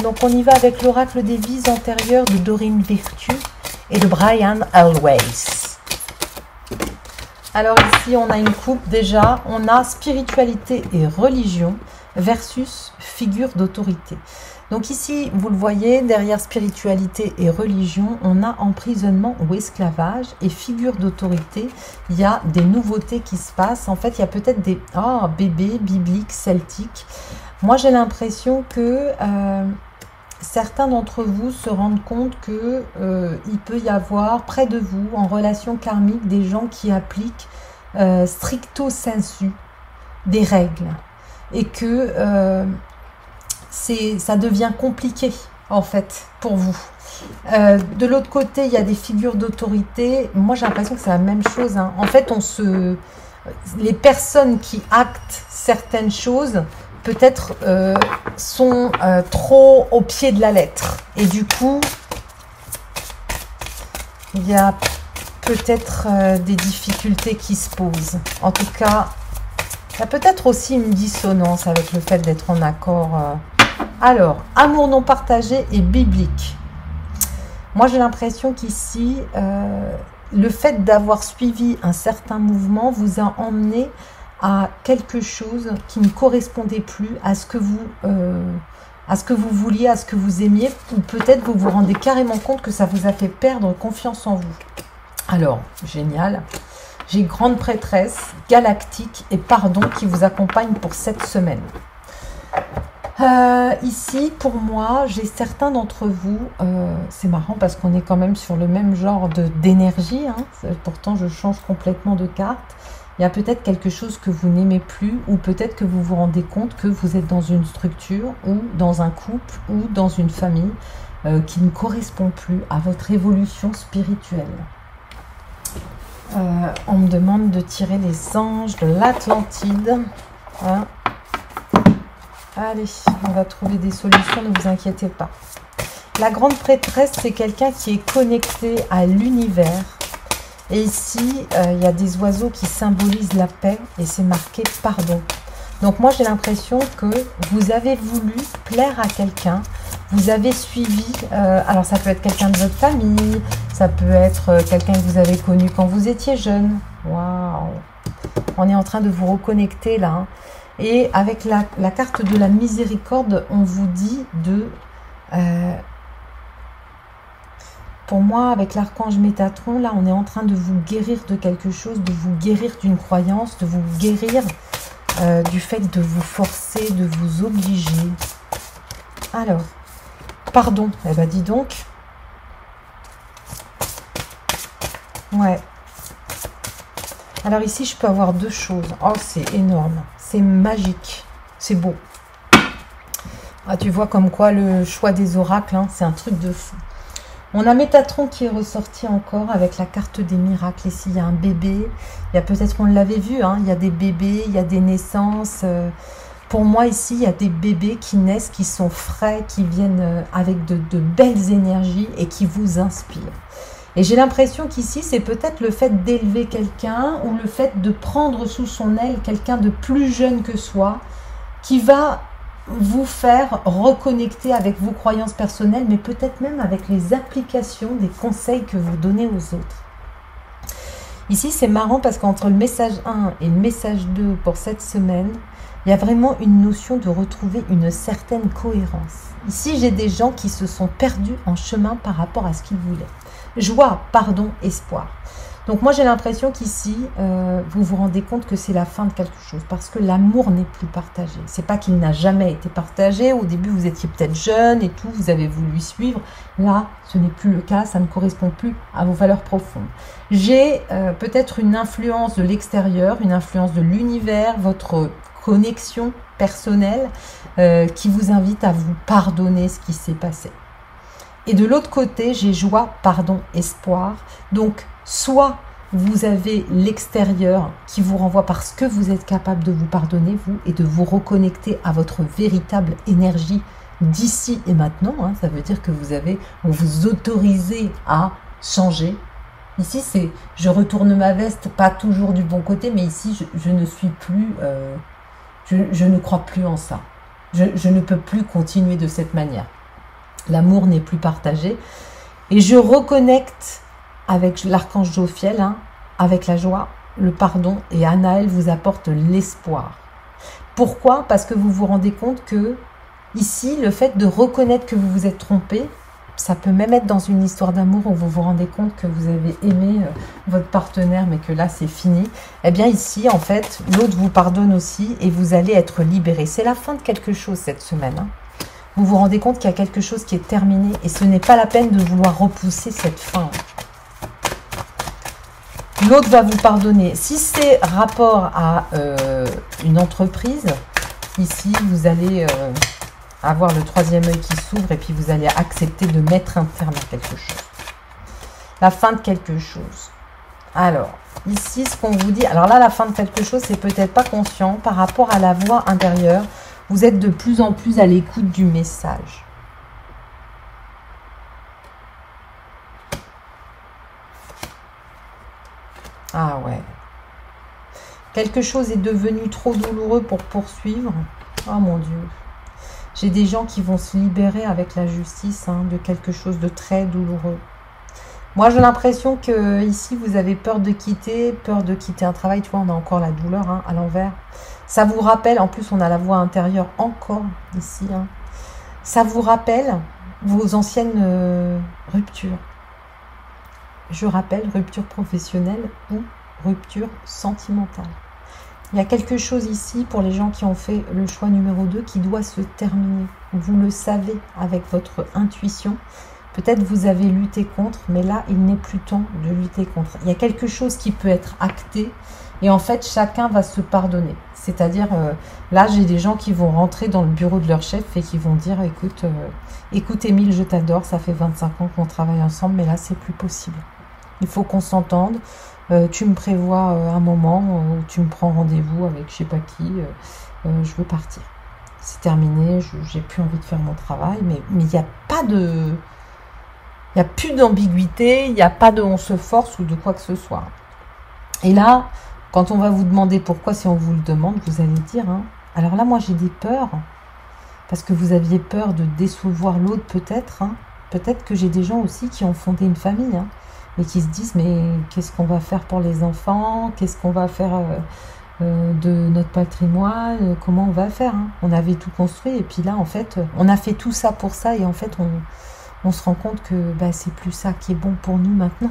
Donc on y va avec l'oracle des vies antérieures de Doreen Virtue et de Brian Always. Alors ici, on a une coupe déjà, on a spiritualité et religion versus figure d'autorité. Donc ici, vous le voyez, derrière spiritualité et religion, on a emprisonnement ou esclavage et figure d'autorité. Il y a des nouveautés qui se passent. En fait, il y a peut-être des ah, bébés bibliques, celtiques. Moi, j'ai l'impression que euh, certains d'entre vous se rendent compte que euh, il peut y avoir près de vous, en relation karmique, des gens qui appliquent euh, stricto sensu des règles et que euh, c'est, ça devient compliqué en fait pour vous. Euh, de l'autre côté, il y a des figures d'autorité. Moi, j'ai l'impression que c'est la même chose, hein. En fait, on se, les personnes qui actent certaines choses peut-être euh, sont euh, trop au pied de la lettre. Et du coup, il y a peut-être euh, des difficultés qui se posent. En tout cas, il y a peut-être aussi une dissonance avec le fait d'être en accord. Euh. Alors, amour non partagé et biblique. Moi, j'ai l'impression qu'ici, euh, le fait d'avoir suivi un certain mouvement vous a emmené à quelque chose qui ne correspondait plus à ce que vous euh, à ce que vous vouliez, à ce que vous aimiez, ou peut-être vous vous rendez carrément compte que ça vous a fait perdre confiance en vous. Alors, génial, j'ai grande prêtresse, galactique et pardon qui vous accompagne pour cette semaine. Euh, ici, pour moi, j'ai certains d'entre vous, euh, c'est marrant parce qu'on est quand même sur le même genre de d'énergie, hein, pourtant je change complètement de carte. Il y a peut-être quelque chose que vous n'aimez plus ou peut-être que vous vous rendez compte que vous êtes dans une structure ou dans un couple ou dans une famille euh, qui ne correspond plus à votre évolution spirituelle. Euh, on me demande de tirer les anges de l'Atlantide. Hein. Allez, on va trouver des solutions, ne vous inquiétez pas. La grande prêtresse, c'est quelqu'un qui est connecté à l'univers. Et ici, euh, il y a des oiseaux qui symbolisent la paix et c'est marqué « pardon ». Donc moi, j'ai l'impression que vous avez voulu plaire à quelqu'un, vous avez suivi, euh, alors ça peut être quelqu'un de votre famille, ça peut être quelqu'un que vous avez connu quand vous étiez jeune. Waouh ! On est en train de vous reconnecter là. Hein. Et avec la, la carte de la miséricorde, on vous dit de... Euh, Pour moi, avec l'archange Métatron, là, on est en train de vous guérir de quelque chose, de vous guérir d'une croyance, de vous guérir euh, du fait de vous forcer, de vous obliger. Alors, pardon. Eh ben, dis donc. Ouais. Alors ici, je peux avoir deux choses. Oh, c'est énorme. C'est magique. C'est beau. Ah, tu vois comme quoi le choix des oracles, hein, c'est un truc de fou. On a Métatron qui est ressorti encore avec la carte des miracles. Ici, il y a un bébé. Il y a peut-être, on l'avait vu, hein, il y a des bébés, il y a des naissances. Pour moi, ici, il y a des bébés qui naissent, qui sont frais, qui viennent avec de, de belles énergies et qui vous inspirent. Et j'ai l'impression qu'ici, c'est peut-être le fait d'élever quelqu'un ou le fait de prendre sous son aile quelqu'un de plus jeune que soi qui va... vous faire reconnecter avec vos croyances personnelles, mais peut-être même avec les applications des conseils que vous donnez aux autres. Ici, c'est marrant parce qu'entre le message un et le message deux pour cette semaine, il y a vraiment une notion de retrouver une certaine cohérence. Ici, j'ai des gens qui se sont perdus en chemin par rapport à ce qu'ils voulaient. Joie, pardon, espoir. Donc moi j'ai l'impression qu'ici, euh, vous vous rendez compte que c'est la fin de quelque chose, parce que l'amour n'est plus partagé. C'est pas qu'il n'a jamais été partagé, au début vous étiez peut-être jeune et tout, vous avez voulu suivre, là ce n'est plus le cas, ça ne correspond plus à vos valeurs profondes. J'ai euh, peut-être une influence de l'extérieur, une influence de l'univers, votre connexion personnelle euh, qui vous invite à vous pardonner ce qui s'est passé. Et de l'autre côté, j'ai joie, pardon, espoir. Donc, soit vous avez l'extérieur qui vous renvoie parce que vous êtes capable de vous pardonner, vous, et de vous reconnecter à votre véritable énergie d'ici et maintenant. Hein. Ça veut dire que vous avez, vous, vous autorisez à changer. Ici, c'est je retourne ma veste, pas toujours du bon côté, mais ici, je, je ne suis plus, euh, je, je ne crois plus en ça. Je, je ne peux plus continuer de cette manière. L'amour n'est plus partagé. Et je reconnecte avec l'archange Jophiel, hein, avec la joie, le pardon, et Anaël vous apporte l'espoir. Pourquoi? Parce que vous vous rendez compte que, ici, le fait de reconnaître que vous vous êtes trompé, ça peut même être dans une histoire d'amour où vous vous rendez compte que vous avez aimé votre partenaire, mais que là, c'est fini. Eh bien, ici, en fait, l'autre vous pardonne aussi et vous allez être libéré. C'est la fin de quelque chose cette semaine, hein. Vous vous rendez compte qu'il y a quelque chose qui est terminé et ce n'est pas la peine de vouloir repousser cette fin. L'autre va vous pardonner. Si c'est rapport à euh, une entreprise, ici vous allez euh, avoir le troisième œil qui s'ouvre et puis vous allez accepter de mettre un terme à quelque chose. La fin de quelque chose. Alors, ici ce qu'on vous dit, alors là la fin de quelque chose c'est peut-être pas conscient par rapport à la voix intérieure. Vous êtes de plus en plus à l'écoute du message. Ah ouais. Quelque chose est devenu trop douloureux pour poursuivre. Oh mon Dieu. J'ai des gens qui vont se libérer avec la justice hein, de quelque chose de très douloureux. Moi, j'ai l'impression que ici vous avez peur de quitter, peur de quitter un travail. Tu vois, on a encore la douleur hein, à l'envers. Ça vous rappelle, en plus on a la voix intérieure encore ici, hein. Ça vous rappelle vos anciennes euh, ruptures. Je rappelle, rupture professionnelle ou rupture sentimentale. Il y a quelque chose ici pour les gens qui ont fait le choix numéro deux qui doit se terminer. Vous le savez avec votre intuition. Peut-être vous avez lutté contre, mais là, il n'est plus temps de lutter contre. Il y a quelque chose qui peut être acté. Et en fait, chacun va se pardonner. C'est-à-dire, euh, là, j'ai des gens qui vont rentrer dans le bureau de leur chef et qui vont dire, écoute, euh, écoute Émile, je t'adore, ça fait vingt-cinq ans qu'on travaille ensemble, mais là, c'est plus possible. Il faut qu'on s'entende. Euh, tu me prévois euh, un moment où tu me prends rendez-vous avec je sais pas qui. Euh, euh, je veux partir. C'est terminé, j'ai plus envie de faire mon travail. Mais il n'y a pas de... Il n'y a plus d'ambiguïté, il n'y a pas de on se force ou de quoi que ce soit. Et là... Quand on va vous demander pourquoi, si on vous le demande, vous allez dire, hein, alors là, moi, j'ai des peurs, parce que vous aviez peur de décevoir l'autre, peut-être. Hein. Peut-être que j'ai des gens aussi qui ont fondé une famille, hein, et qui se disent, mais qu'est-ce qu'on va faire pour les enfants? Qu'est-ce qu'on va faire euh, euh, de notre patrimoine? Comment on va faire hein? On avait tout construit, et puis là, en fait, on a fait tout ça pour ça, et en fait, on, on se rend compte que bah, c'est plus ça qui est bon pour nous maintenant.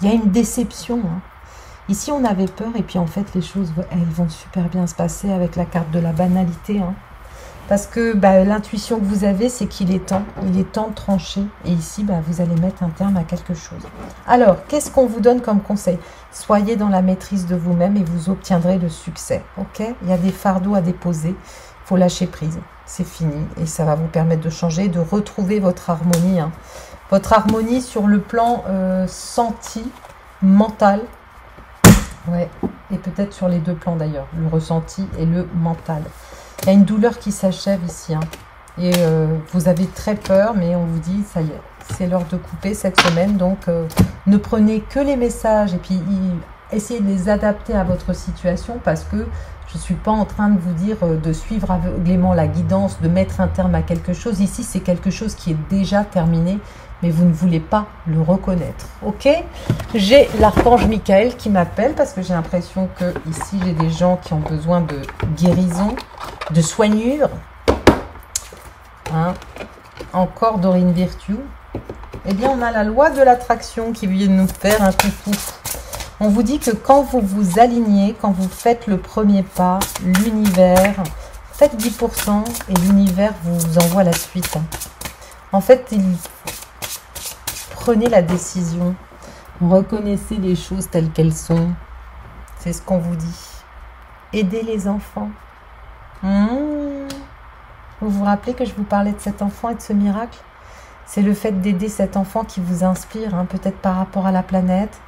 Il y a une déception, hein. Ici, on avait peur et puis en fait, les choses, elles vont super bien se passer avec la carte de la banalité. Hein. Parce que bah, l'intuition que vous avez, c'est qu'il est temps. Il est temps de trancher. Et ici, bah, vous allez mettre un terme à quelque chose. Alors, qu'est-ce qu'on vous donne comme conseil? Soyez dans la maîtrise de vous-même et vous obtiendrez le succès. Ok? Il y a des fardeaux à déposer. Il faut lâcher prise. C'est fini. Et ça va vous permettre de changer, de retrouver votre harmonie. Hein. Votre harmonie sur le plan euh, senti, mental. Ouais, et peut-être sur les deux plans d'ailleurs, le ressenti et le mental. Il y a une douleur qui s'achève ici. Hein. Et euh, vous avez très peur, mais on vous dit, ça y est, c'est l'heure de couper cette semaine. Donc, euh, ne prenez que les messages et puis y, essayez de les adapter à votre situation parce que je ne suis pas en train de vous dire euh, de suivre aveuglément la guidance, de mettre un terme à quelque chose. Ici, c'est quelque chose qui est déjà terminé. Mais vous ne voulez pas le reconnaître, ok? J'ai l'archange Michael qui m'appelle parce que j'ai l'impression que ici j'ai des gens qui ont besoin de guérison, de soignure. Hein? Encore Doreen Virtue. eh bien, on a la loi de l'attraction qui vient de nous faire un coucou. On vous dit que quand vous vous alignez, quand vous faites le premier pas, l'univers, faites dix pour cent et l'univers vous envoie la suite. En fait, il... prenez la décision. Reconnaissez les choses telles qu'elles sont. C'est ce qu'on vous dit. Aidez les enfants. Mmh. Vous vous rappelez que je vous parlais de cet enfant et de ce miracle? C'est le fait d'aider cet enfant qui vous inspire, hein, peut-être par rapport à la planète.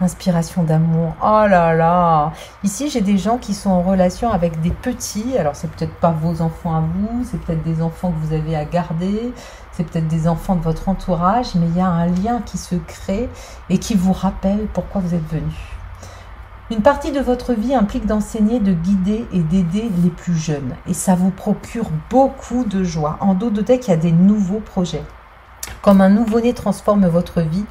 Inspiration d'amour. Oh là là! Ici, j'ai des gens qui sont en relation avec des petits. Alors, c'est peut-être pas vos enfants à vous. C'est peut-être des enfants que vous avez à garder. C'est peut-être des enfants de votre entourage. Mais il y a un lien qui se crée et qui vous rappelle pourquoi vous êtes venu. Une partie de votre vie implique d'enseigner, de guider et d'aider les plus jeunes. Et ça vous procure beaucoup de joie. En dos de deck, il y a des nouveaux projets. Comme un nouveau-né transforme votre vie,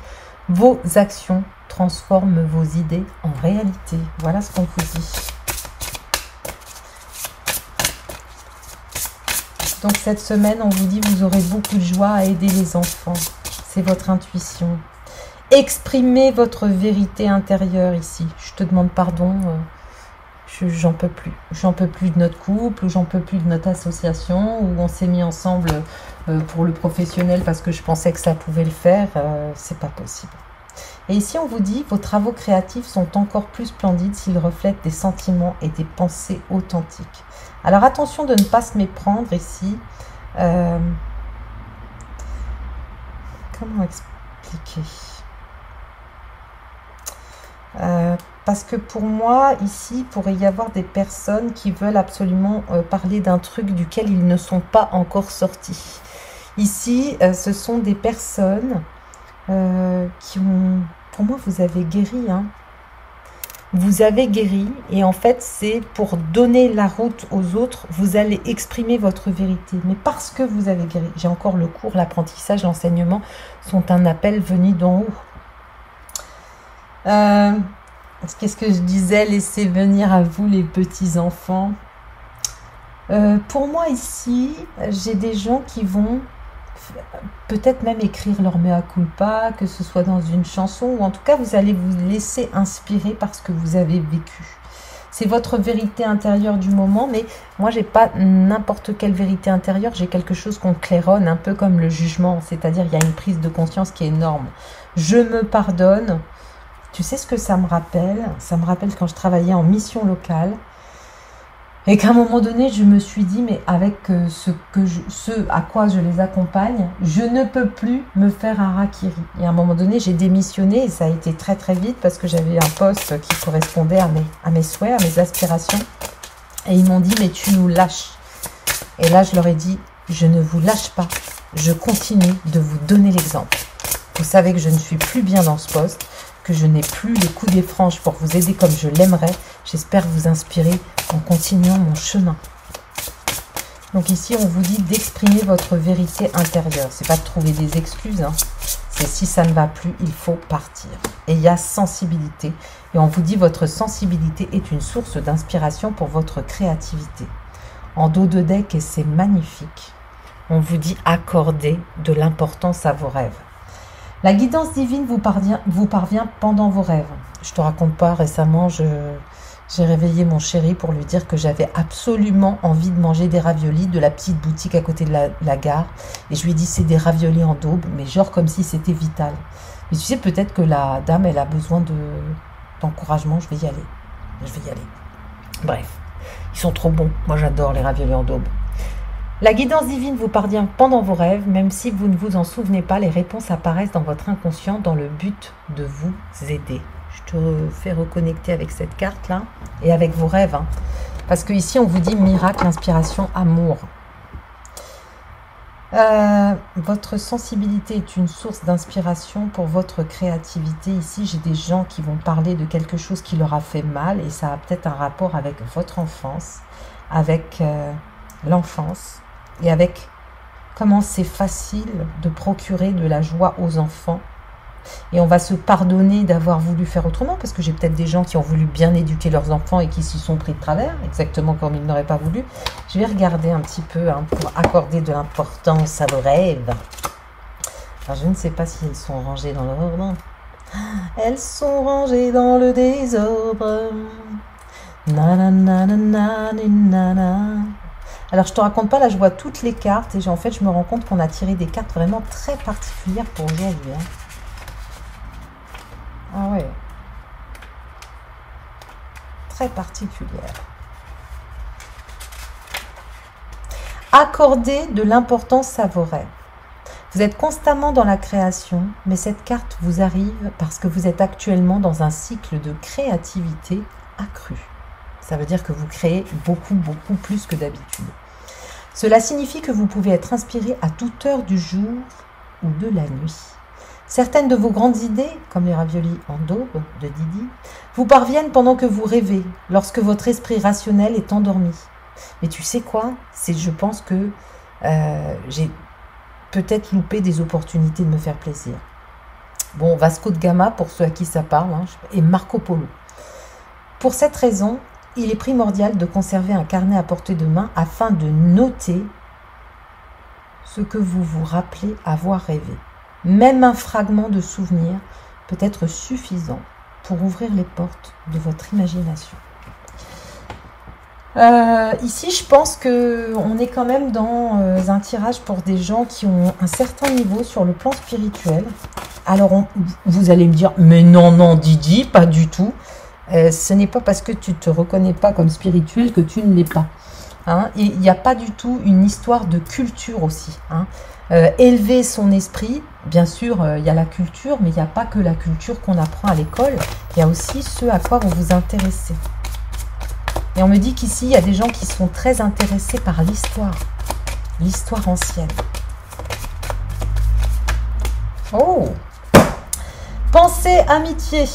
vos actions transforme vos idées en réalité. Voilà ce qu'on vous dit. Donc cette semaine, on vous dit vous aurez beaucoup de joie à aider les enfants. C'est votre intuition. Exprimez votre vérité intérieure ici. Je te demande pardon, euh, j'en peux plus. J'en peux plus de notre couple, ou j'en peux plus de notre association, ou on s'est mis ensemble euh, pour le professionnel parce que je pensais que ça pouvait le faire. Euh, c'est pas possible. Et ici, on vous dit, vos travaux créatifs sont encore plus splendides s'ils reflètent des sentiments et des pensées authentiques. Alors, attention de ne pas se méprendre ici. Euh, comment expliquer ? euh, Parce que pour moi, ici, il pourrait y avoir des personnes qui veulent absolument euh, parler d'un truc duquel ils ne sont pas encore sortis. Ici, euh, ce sont des personnes... Euh, qui ont, pour moi, vous avez guéri, hein. Vous avez guéri, et en fait, c'est pour donner la route aux autres, vous allez exprimer votre vérité, mais parce que vous avez guéri. J'ai encore le cours, l'apprentissage, l'enseignement sont un appel venu d'en haut. Euh, Qu'est-ce que je disais? Laissez venir à vous les petits-enfants. Euh, pour moi, ici, j'ai des gens qui vont... peut-être même écrire leur mea culpa, que ce soit dans une chanson, ou en tout cas, vous allez vous laisser inspirer par ce que vous avez vécu. C'est votre vérité intérieure du moment, mais moi, j'ai pas n'importe quelle vérité intérieure, j'ai quelque chose qu'on claironne, un peu comme le jugement, c'est-à-dire il y a une prise de conscience qui est énorme. Je me pardonne. Tu sais ce que ça me rappelle? Ça me rappelle quand je travaillais en mission locale, et qu'à un moment donné, je me suis dit, mais avec ce, que je, ce à quoi je les accompagne, je ne peux plus me faire un harakiri. Et à un moment donné, j'ai démissionné et ça a été très très vite parce que j'avais un poste qui correspondait à mes, à mes souhaits, à mes aspirations. Et ils m'ont dit, mais tu nous lâches. Et là, je leur ai dit, je ne vous lâche pas. Je continue de vous donner l'exemple. Vous savez que je ne suis plus bien dans ce poste, que je n'ai plus le coup des franges pour vous aider comme je l'aimerais. J'espère vous inspirer en continuant mon chemin. Donc ici, on vous dit d'exprimer votre vérité intérieure. C'est pas de trouver des excuses, hein. C'est si ça ne va plus, il faut partir. Et il y a sensibilité. Et on vous dit votre sensibilité est une source d'inspiration pour votre créativité. En dos de deck, et c'est magnifique, on vous dit accorder de l'importance à vos rêves. La guidance divine vous parvient, vous parvient pendant vos rêves. Je te raconte pas, récemment, je, j'ai réveillé mon chéri pour lui dire que j'avais absolument envie de manger des raviolis de la petite boutique à côté de la, la gare. Et je lui ai dit, c'est des raviolis en daube, mais genre comme si c'était vital. Mais tu sais, peut-être que la dame, elle a besoin de, d'encouragement, je vais y aller. Je vais y aller. Bref, ils sont trop bons. Moi, j'adore les raviolis en daube. La guidance divine vous parvient pendant vos rêves, même si vous ne vous en souvenez pas, les réponses apparaissent dans votre inconscient dans le but de vous aider. Je te fais reconnecter avec cette carte-là et avec vos rêves. Hein. Parce qu'ici, on vous dit miracle, inspiration, amour. Euh, votre sensibilité est une source d'inspiration pour votre créativité. Ici, j'ai des gens qui vont parler de quelque chose qui leur a fait mal et ça a peut-être un rapport avec votre enfance, avec euh, l'enfance. Et avec comment c'est facile de procurer de la joie aux enfants. Et on va se pardonner d'avoir voulu faire autrement, parce que j'ai peut-être des gens qui ont voulu bien éduquer leurs enfants et qui s'y sont pris de travers, exactement comme ils n'auraient pas voulu. Je vais regarder un petit peu hein, pour accorder de l'importance à vos rêves. Enfin, je ne sais pas si elles sont rangées dans l'ordre. Elles sont rangées dans le désordre. Nanananananana. Alors, je te raconte pas, là, je vois toutes les cartes. Et en fait, je me rends compte qu'on a tiré des cartes vraiment très particulières pour aujourd'hui. Hein. Ah ouais. Très particulière. Accorder de l'importance à vos rêves. Vous êtes constamment dans la création, mais cette carte vous arrive parce que vous êtes actuellement dans un cycle de créativité accrue. Ça veut dire que vous créez beaucoup, beaucoup plus que d'habitude. Cela signifie que vous pouvez être inspiré à toute heure du jour ou de la nuit. Certaines de vos grandes idées, comme les raviolis en daube de Didi, vous parviennent pendant que vous rêvez, lorsque votre esprit rationnel est endormi. Mais tu sais quoi? C'est, je pense que euh, j'ai peut-être loupé des opportunités de me faire plaisir. Bon, Vasco de Gama, pour ceux à qui ça parle, hein, et Marco Polo. Pour cette raison, il est primordial de conserver un carnet à portée de main afin de noter ce que vous vous rappelez avoir rêvé. Même un fragment de souvenir peut être suffisant pour ouvrir les portes de votre imagination. Euh, ici, je pense qu'on est quand même dans euh, un tirage pour des gens qui ont un certain niveau sur le plan spirituel. Alors, on, vous allez me dire, mais non, non, Didi, pas du tout. Euh, ce n'est pas parce que tu ne te reconnais pas comme spirituel que tu ne l'es pas. Hein, et il n'y a pas du tout une histoire de culture aussi. Hein. Euh, élever son esprit, bien sûr, il euh, y a la culture, mais il n'y a pas que la culture qu'on apprend à l'école. Il y a aussi ce à quoi vous vous intéressez. Et on me dit qu'ici, il y a des gens qui sont très intéressés par l'histoire, l'histoire ancienne. Oh! Pensée, amitié.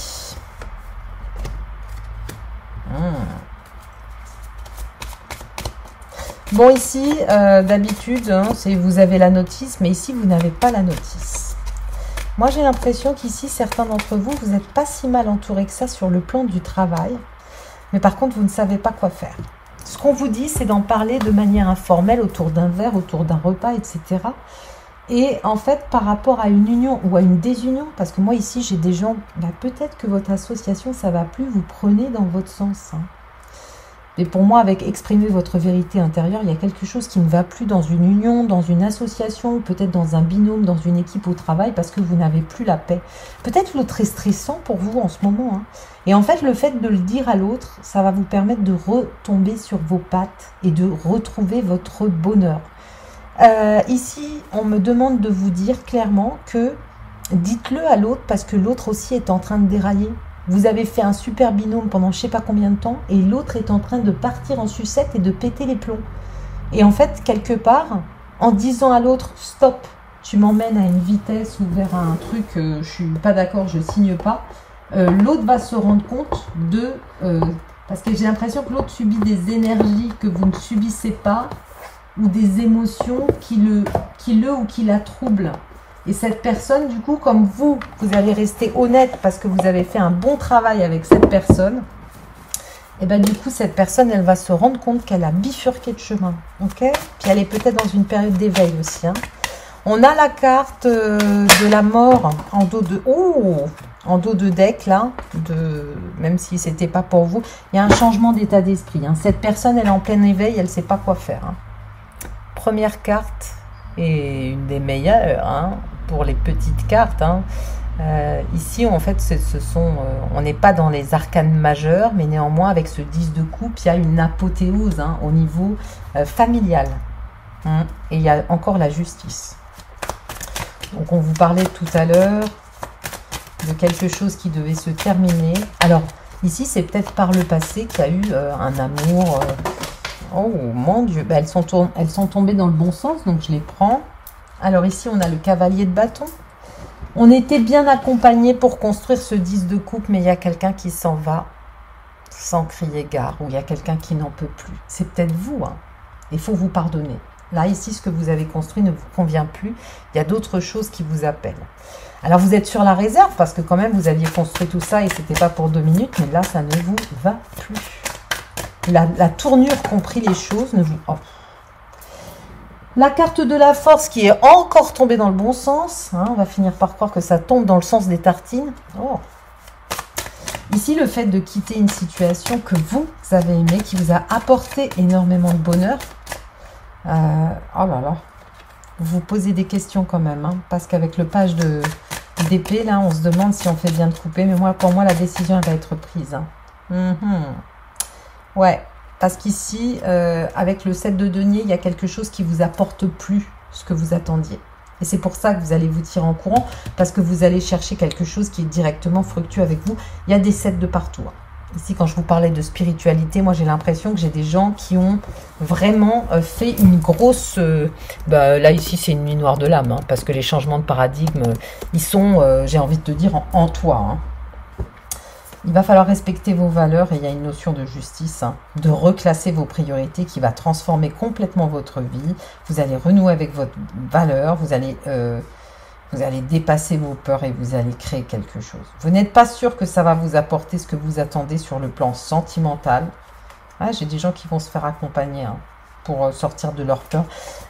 Hmm. Bon, ici, euh, d'habitude, hein, vous avez la notice, mais ici, vous n'avez pas la notice. Moi, j'ai l'impression qu'ici, certains d'entre vous, vous n'êtes pas si mal entourés que ça sur le plan du travail. Mais par contre, vous ne savez pas quoi faire. Ce qu'on vous dit, c'est d'en parler de manière informelle, autour d'un verre, autour d'un repas, et cetera. Et en fait, par rapport à une union ou à une désunion, parce que moi, ici, j'ai des gens, bah, peut-être que votre association, ça ne va plus, vous prenez dans votre sens, hein. Et pour moi, avec exprimer votre vérité intérieure, il y a quelque chose qui ne va plus dans une union, dans une association, peut-être dans un binôme, dans une équipe au travail, parce que vous n'avez plus la paix. Peut-être l'autre est stressant pour vous en ce moment, hein. Et en fait, le fait de le dire à l'autre, ça va vous permettre de retomber sur vos pattes et de retrouver votre bonheur. Euh, ici, on me demande de vous dire clairement que dites-le à l'autre parce que l'autre aussi est en train de dérailler. Vous avez fait un super binôme pendant je ne sais pas combien de temps et l'autre est en train de partir en sucette et de péter les plombs. Et en fait, quelque part, en disant à l'autre « Stop, tu m'emmènes à une vitesse ou vers un truc, euh, je ne suis pas d'accord, je ne signe pas euh, », l'autre va se rendre compte de... Euh, parce que j'ai l'impression que l'autre subit des énergies que vous ne subissez pas ou des émotions qui le, qui le ou qui la troublent. Et cette personne, du coup, comme vous, vous allez rester honnête parce que vous avez fait un bon travail avec cette personne, et bien du coup, cette personne, elle va se rendre compte qu'elle a bifurqué de chemin. Ok? Puis elle est peut-être dans une période d'éveil aussi, hein. On a la carte de la mort en dos de... Oh, en dos de deck, là, de, même si ce n'était pas pour vous. Il y a un changement d'état d'esprit, hein. Cette personne, elle est en plein éveil, elle ne sait pas quoi faire, hein. Première carte... Et une des meilleures, hein, pour les petites cartes. Hein. Euh, ici, en fait, ce sont, euh, on n'est pas dans les arcanes majeurs, mais néanmoins, avec ce dix de coupe, il y a une apothéose, hein, au niveau euh, familial. Hein. Et il y a encore la justice. Donc, on vous parlait tout à l'heure de quelque chose qui devait se terminer. Alors, ici, c'est peut-être par le passé qu'il y a eu euh, un amour... Euh, oh mon Dieu, ben, elles, sont elles sont tombées dans le bon sens, donc je les prends. Alors ici, on a le cavalier de bâton. On était bien accompagnés pour construire ce dix de coupe, mais il y a quelqu'un qui s'en va sans crier gare, ou il y a quelqu'un qui n'en peut plus. C'est peut-être vous, hein. Il faut vous pardonner. Là, ici, ce que vous avez construit ne vous convient plus. Il y a d'autres choses qui vous appellent. Alors, vous êtes sur la réserve, parce que quand même, vous aviez construit tout ça, et ce n'était pas pour deux minutes, mais là, ça ne vous va plus. La, la tournure qu'ont pris les choses ne vous... Oh. La carte de la force qui est encore tombée dans le bon sens. Hein, on va finir par croire que ça tombe dans le sens des tartines. Oh. Ici, le fait de quitter une situation que vous avez aimée, qui vous a apporté énormément de bonheur. Euh, oh là là. Vous posez des questions quand même. Hein, parce qu'avec le page de d'épée, là, on se demande si on fait bien de couper. Mais moi, pour moi, la décision, elle va être prise. Hein. Mm-hmm. Ouais. Parce qu'ici, euh, avec le sept de denier, il y a quelque chose qui vous apporte plus ce que vous attendiez. Et c'est pour ça que vous allez vous tirer en courant, parce que vous allez chercher quelque chose qui est directement fructueux avec vous. Il y a des sept de partout. Hein. Ici, quand je vous parlais de spiritualité, moi j'ai l'impression que j'ai des gens qui ont vraiment euh, fait une grosse... Euh, bah, là, ici, c'est une nuit noire de l'âme, hein, parce que les changements de paradigme, euh, ils sont, euh, j'ai envie de te dire, en, en toi. Hein. Il va falloir respecter vos valeurs et il y a une notion de justice, hein, de reclasser vos priorités qui va transformer complètement votre vie. Vous allez renouer avec votre valeur, vous allez, euh, vous allez dépasser vos peurs et vous allez créer quelque chose. Vous n'êtes pas sûr que ça va vous apporter ce que vous attendez sur le plan sentimental. Ah, j'ai des gens qui vont se faire accompagner hein, pour sortir de leur peur.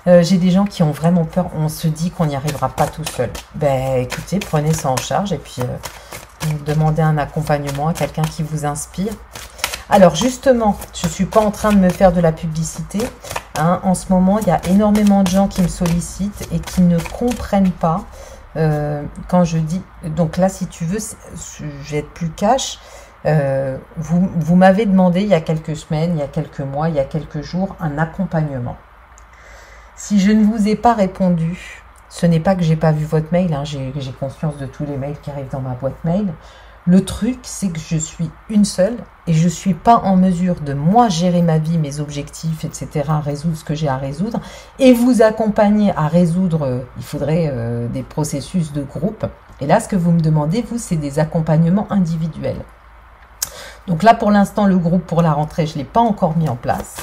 Euh, j'ai des gens qui ont vraiment peur, on se dit qu'on n'y arrivera pas tout seul. Ben écoutez, prenez ça en charge et puis... Euh, demander un accompagnement à quelqu'un qui vous inspire. Alors justement, je ne suis pas en train de me faire de la publicité. Hein. En ce moment, il y a énormément de gens qui me sollicitent et qui ne comprennent pas euh, quand je dis... Donc là, si tu veux, je vais être plus cash. Euh, vous vous m'avez demandé il y a quelques semaines, il y a quelques mois, il y a quelques jours, un accompagnement. Si je ne vous ai pas répondu... Ce n'est pas que j'ai pas vu votre mail, hein, j'ai conscience de tous les mails qui arrivent dans ma boîte mail. Le truc, c'est que je suis une seule et je suis pas en mesure de moi gérer ma vie, mes objectifs, et cetera, résoudre ce que j'ai à résoudre et vous accompagner à résoudre, euh, il faudrait euh, des processus de groupe. Et là, ce que vous me demandez, vous, c'est des accompagnements individuels. Donc là, pour l'instant, le groupe pour la rentrée, je ne l'ai pas encore mis en place.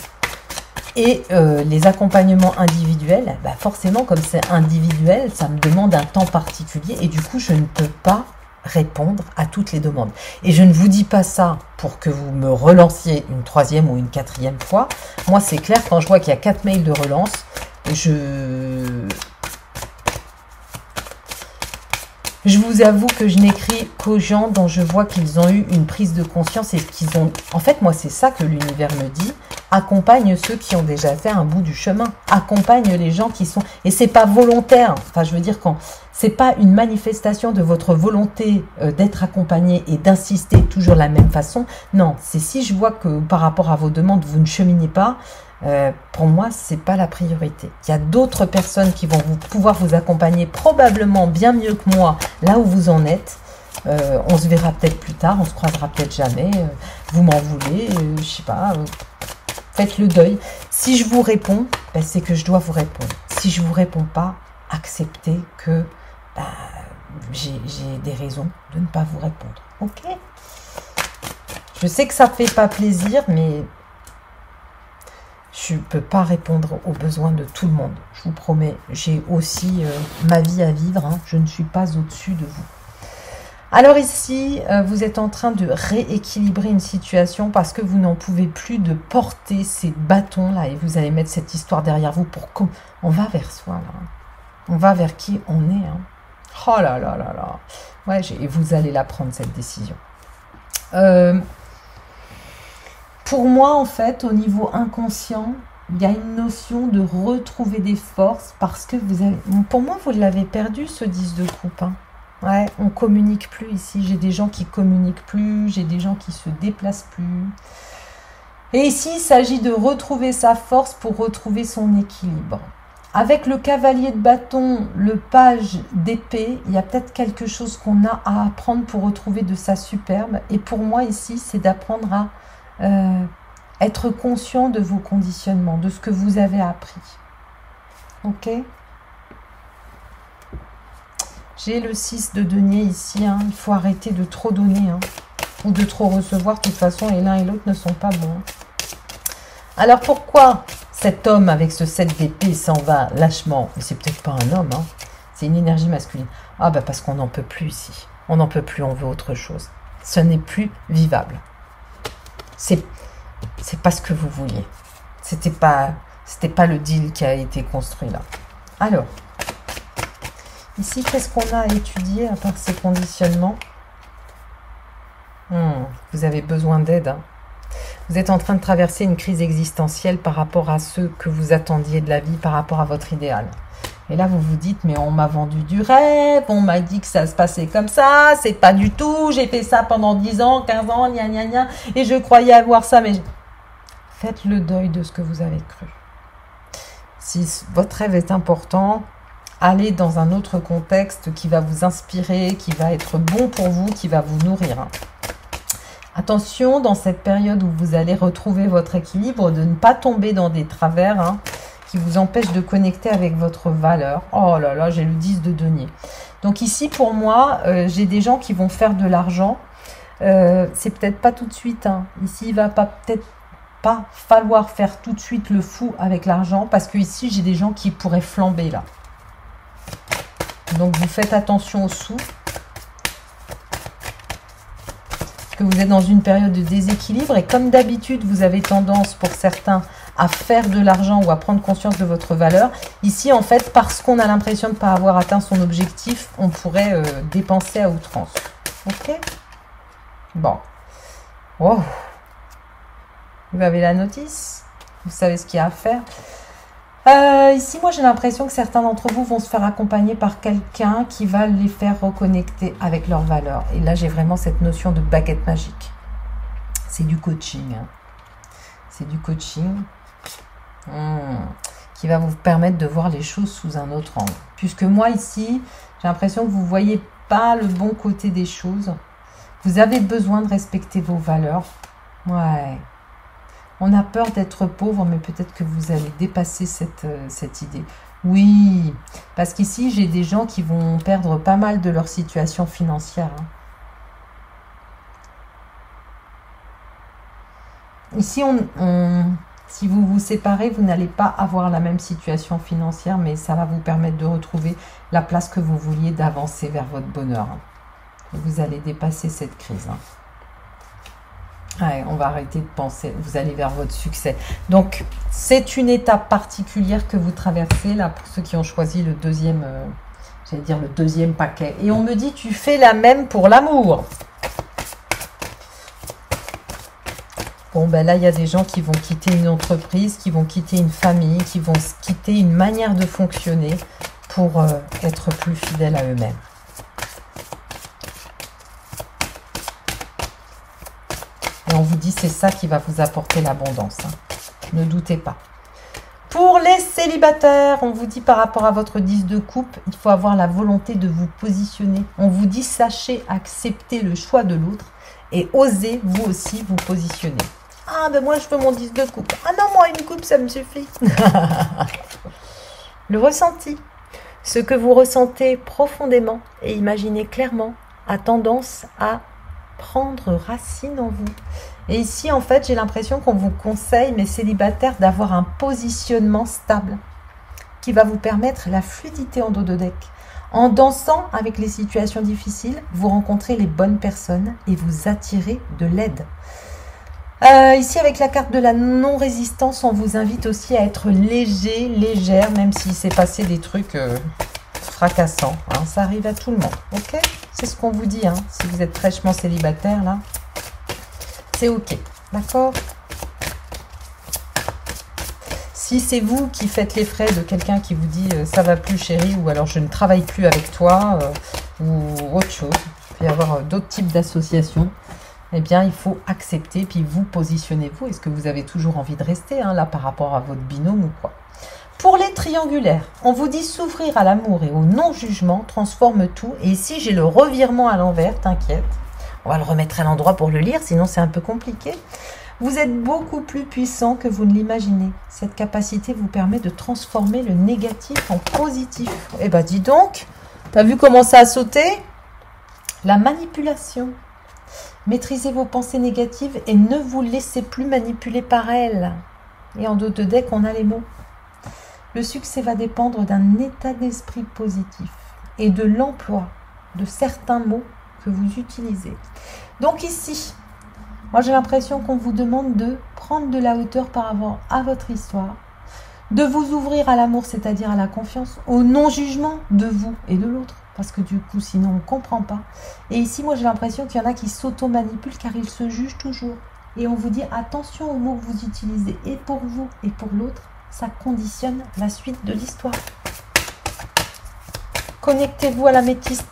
Et euh, les accompagnements individuels, bah forcément, comme c'est individuel, ça me demande un temps particulier et du coup, je ne peux pas répondre à toutes les demandes. Et je ne vous dis pas ça pour que vous me relanciez une troisième ou une quatrième fois. Moi, c'est clair, quand je vois qu'il y a quatre mails de relance, je... Je vous avoue que je n'écris qu'aux gens dont je vois qu'ils ont eu une prise de conscience et qu'ils ont... En fait, moi, c'est ça que l'univers me dit. Accompagne ceux qui ont déjà fait un bout du chemin. Accompagne les gens qui sont... Et c'est pas volontaire. Enfin, je veux dire, quand c'est pas une manifestation de votre volonté euh, d'être accompagné et d'insister toujours de la même façon. Non, c'est si je vois que par rapport à vos demandes, vous ne cheminez pas, Euh, pour moi, c'est pas la priorité. Il y a d'autres personnes qui vont vous, pouvoir vous accompagner probablement bien mieux que moi, là où vous en êtes. Euh, on se verra peut-être plus tard, on se croisera peut-être jamais. Euh, vous m'en voulez, euh, je sais pas. Euh, faites le deuil. Si je vous réponds, ben, c'est que je dois vous répondre. Si je vous réponds pas, acceptez que ben, j'ai des raisons de ne pas vous répondre. Ok. Je sais que ça fait pas plaisir, mais... Je ne peux pas répondre aux besoins de tout le monde. Je vous promets, j'ai aussi euh, ma vie à vivre. Hein. Je ne suis pas au-dessus de vous. Alors ici, euh, vous êtes en train de rééquilibrer une situation parce que vous n'en pouvez plus de porter ces bâtons-là. Et vous allez mettre cette histoire derrière vous pour... On va vers soi, là. On va vers qui on est. Hein. Oh là là là là. Ouais, et vous allez la prendre, cette décision. Euh... Pour moi, en fait, au niveau inconscient, il y a une notion de retrouver des forces parce que vous avez... Pour moi, vous l'avez perdu, ce dix de coupe. Hein. Ouais, on ne communique plus ici. J'ai des gens qui ne communiquent plus. J'ai des gens qui ne se déplacent plus. Et ici, il s'agit de retrouver sa force pour retrouver son équilibre. Avec le cavalier de bâton, le page d'épée, il y a peut-être quelque chose qu'on a à apprendre pour retrouver de sa superbe. Et pour moi, ici, c'est d'apprendre à... Euh, être conscient de vos conditionnements, de ce que vous avez appris. Ok. J'ai le six de denier ici. Hein. Il faut arrêter de trop donner hein, ou de trop recevoir. De toute façon, et l'un et l'autre ne sont pas bons. Alors, pourquoi cet homme avec ce sept d'épée s'en va lâchement? Mais c'est peut-être pas un homme. Hein. C'est une énergie masculine. Ah, bah parce qu'on n'en peut plus ici. On n'en peut plus, on veut autre chose. Ce n'est plus vivable. C'est pas ce que vous vouliez. C'était pas... C'était pas le deal qui a été construit là. Alors, ici, qu'est-ce qu'on a à étudier à part ces conditionnements? hmm, Vous avez besoin d'aide. Hein. Vous êtes en train de traverser une crise existentielle par rapport à ce que vous attendiez de la vie, par rapport à votre idéal. Et là, vous vous dites, mais on m'a vendu du rêve, on m'a dit que ça se passait comme ça, c'est pas du tout, j'ai fait ça pendant dix ans, quinze ans, gna gna gna, et je croyais avoir ça, mais... Je... Faites le deuil de ce que vous avez cru. Si votre rêve est important, allez dans un autre contexte qui va vous inspirer, qui va être bon pour vous, qui va vous nourrir. Attention, dans cette période où vous allez retrouver votre équilibre, de ne pas tomber dans des travers hein, qui vous empêchent de connecter avec votre valeur. Oh là là, j'ai le dix de denier. Donc ici, pour moi, euh, j'ai des gens qui vont faire de l'argent. Euh, c'est peut-être pas tout de suite. Hein. Ici, il va pas peut-être pas falloir faire tout de suite le fou avec l'argent parce que ici, j'ai des gens qui pourraient flamber là. Donc, vous faites attention aux sous. Que vous êtes dans une période de déséquilibre et comme d'habitude, vous avez tendance pour certains à faire de l'argent ou à prendre conscience de votre valeur. Ici, en fait, parce qu'on a l'impression de ne pas avoir atteint son objectif, on pourrait euh, dépenser à outrance. Ok? Bon. Wow. Vous avez la notice. Vous savez ce qu'il y a à faire. Euh, ici, moi, j'ai l'impression que certains d'entre vous vont se faire accompagner par quelqu'un qui va les faire reconnecter avec leurs valeurs. Et là, j'ai vraiment cette notion de baguette magique. C'est du coaching. Hein. C'est du coaching hmm. qui va vous permettre de voir les choses sous un autre angle. Puisque moi, ici, j'ai l'impression que vous ne voyez pas le bon côté des choses. Vous avez besoin de respecter vos valeurs. Ouais. On a peur d'être pauvre, mais peut-être que vous allez dépasser cette, cette idée. Oui, parce qu'ici, j'ai des gens qui vont perdre pas mal de leur situation financière. Ici, on, on, si vous vous séparez, vous n'allez pas avoir la même situation financière, mais ça va vous permettre de retrouver la place que vous vouliez, d'avancer vers votre bonheur. Vous allez dépasser cette crise. Ouais, on va arrêter de penser, vous allez vers votre succès. Donc, c'est une étape particulière que vous traversez, là, pour ceux qui ont choisi le deuxième, euh, j'allais dire le deuxième paquet. Et on me dit, tu fais la même pour l'amour. Bon, ben là, il y a des gens qui vont quitter une entreprise, qui vont quitter une famille, qui vont quitter une manière de fonctionner pour euh, être plus fidèles à eux-mêmes. On vous dit c'est ça qui va vous apporter l'abondance. Hein. Ne doutez pas. Pour les célibataires, on vous dit par rapport à votre dix de coupe, il faut avoir la volonté de vous positionner. On vous dit sachez accepter le choix de l'autre et osez vous aussi vous positionner. Ah ben moi je veux mon dix de coupe. Ah non moi une coupe ça me suffit. Le ressenti. Ce que vous ressentez profondément et imaginez clairement a tendance à prendre racine en vous. Et ici, en fait, j'ai l'impression qu'on vous conseille, mes célibataires, d'avoir un positionnement stable qui va vous permettre la fluidité en dos de deck. En dansant avec les situations difficiles, vous rencontrez les bonnes personnes et vous attirez de l'aide. Euh, ici, avec la carte de la non-résistance, on vous invite aussi à être léger, légère, même s'il s'est passé des trucs... Euh fracassant, hein, ça arrive à tout le monde, ok? C'est ce qu'on vous dit, hein, si vous êtes fraîchement célibataire, là, c'est ok, d'accord? Si c'est vous qui faites les frais de quelqu'un qui vous dit euh, « ça va plus chérie » ou « alors je ne travaille plus avec toi euh, » ou autre chose, il peut y avoir euh, d'autres types d'associations, eh bien, il faut accepter, puis vous positionnez-vous. Est-ce que vous avez toujours envie de rester, hein, là, par rapport à votre binôme ou quoi? Pour les triangulaires, on vous dit s'ouvrir à l'amour et au non-jugement, transforme tout. Et ici, j'ai le revirement à l'envers, t'inquiète. On va le remettre à l'endroit pour le lire, sinon c'est un peu compliqué. Vous êtes beaucoup plus puissant que vous ne l'imaginez. Cette capacité vous permet de transformer le négatif en positif. Eh ben, dis donc, t'as vu comment ça a sauté? La manipulation. Maîtrisez vos pensées négatives et ne vous laissez plus manipuler par elles. Et en dos de deck, on a les mots. Le succès va dépendre d'un état d'esprit positif et de l'emploi de certains mots que vous utilisez. Donc ici, moi j'ai l'impression qu'on vous demande de prendre de la hauteur par rapport à votre histoire, de vous ouvrir à l'amour, c'est-à-dire à la confiance, au non-jugement de vous et de l'autre. Parce que du coup, sinon, on ne comprend pas. Et ici, moi, j'ai l'impression qu'il y en a qui s'auto-manipulent car ils se jugent toujours. Et on vous dit, attention aux mots que vous utilisez, et pour vous et pour l'autre, ça conditionne la suite de l'histoire. Connectez-vous à l'améthyste.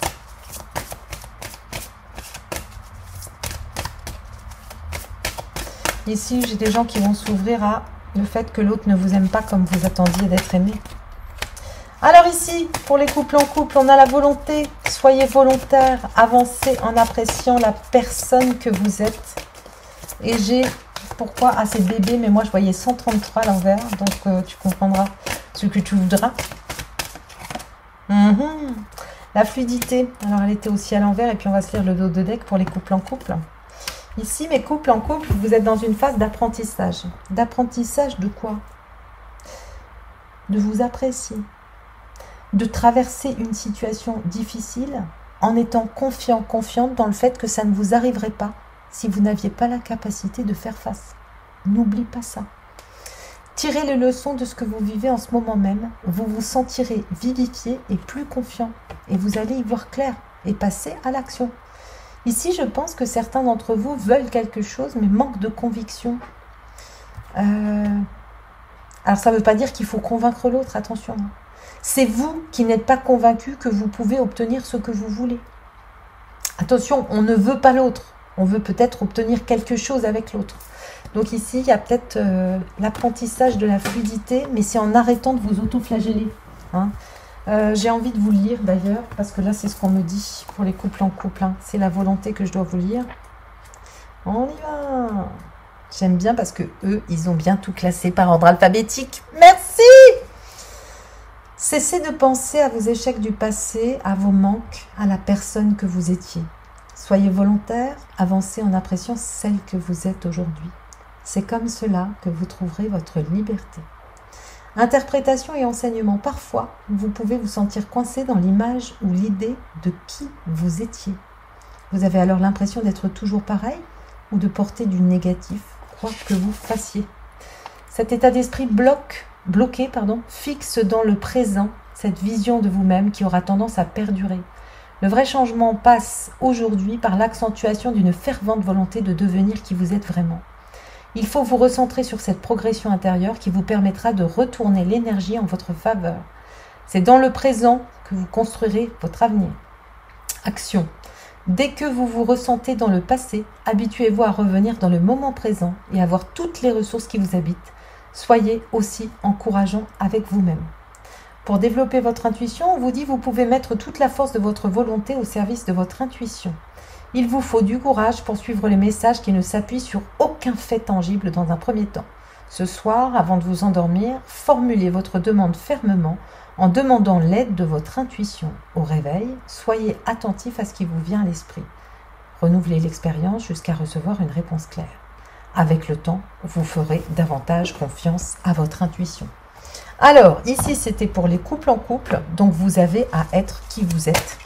Ici, j'ai des gens qui vont s'ouvrir à le fait que l'autre ne vous aime pas comme vous attendiez d'être aimé. Alors ici, pour les couples en couple, on a la volonté. Soyez volontaire, avancez en appréciant la personne que vous êtes. Et j'ai, pourquoi, ah c'est bébé, mais moi je voyais cent trente-trois à l'envers, donc euh, tu comprendras ce que tu voudras. Mmh. La fluidité, alors elle était aussi à l'envers, et puis on va se lire le dos de deck pour les couples en couple. Ici, mes couples en couple, vous êtes dans une phase d'apprentissage. D'apprentissage de quoi? De vous apprécier. De traverser une situation difficile en étant confiant, confiante dans le fait que ça ne vous arriverait pas si vous n'aviez pas la capacité de faire face. N'oubliez pas ça. Tirez les leçons de ce que vous vivez en ce moment même. Vous vous sentirez vivifié et plus confiant. Et vous allez y voir clair et passer à l'action. Ici, je pense que certains d'entre vous veulent quelque chose, mais manquent de conviction. Euh... Alors, ça ne veut pas dire qu'il faut convaincre l'autre, attention. C'est vous qui n'êtes pas convaincu que vous pouvez obtenir ce que vous voulez. Attention, on ne veut pas l'autre. On veut peut-être obtenir quelque chose avec l'autre. Donc ici, il y a peut-être euh, l'apprentissage de la fluidité, mais c'est en arrêtant de vous auto-flageller. Hein. Euh, j'ai envie de vous le lire d'ailleurs, parce que là, c'est ce qu'on me dit pour les couples en couple. Hein. C'est la volonté que je dois vous lire. On y va. J'aime bien parce que eux, ils ont bien tout classé par ordre alphabétique. Merci. Cessez de penser à vos échecs du passé, à vos manques, à la personne que vous étiez. Soyez volontaire, avancez en appréciant celle que vous êtes aujourd'hui. C'est comme cela que vous trouverez votre liberté. Interprétation et enseignement. Parfois, vous pouvez vous sentir coincé dans l'image ou l'idée de qui vous étiez. Vous avez alors l'impression d'être toujours pareil ou de porter du négatif, quoi que vous fassiez. Cet état d'esprit bloque bloqué, pardon, fixe dans le présent cette vision de vous-même qui aura tendance à perdurer. Le vrai changement passe aujourd'hui par l'accentuation d'une fervente volonté de devenir qui vous êtes vraiment. Il faut vous recentrer sur cette progression intérieure qui vous permettra de retourner l'énergie en votre faveur. C'est dans le présent que vous construirez votre avenir. Action. Dès que vous vous ressentez dans le passé, habituez-vous à revenir dans le moment présent et à voir toutes les ressources qui vous habitent. Soyez aussi encourageant avec vous-même. Pour développer votre intuition, on vous dit que vous pouvez mettre toute la force de votre volonté au service de votre intuition. Il vous faut du courage pour suivre les messages qui ne s'appuient sur aucun fait tangible dans un premier temps. Ce soir, avant de vous endormir, formulez votre demande fermement en demandant l'aide de votre intuition. Au réveil, soyez attentif à ce qui vous vient à l'esprit. Renouvelez l'expérience jusqu'à recevoir une réponse claire. Avec le temps, vous ferez davantage confiance à votre intuition. Alors, ici, c'était pour les couples en couple. Donc, vous avez à être qui vous êtes.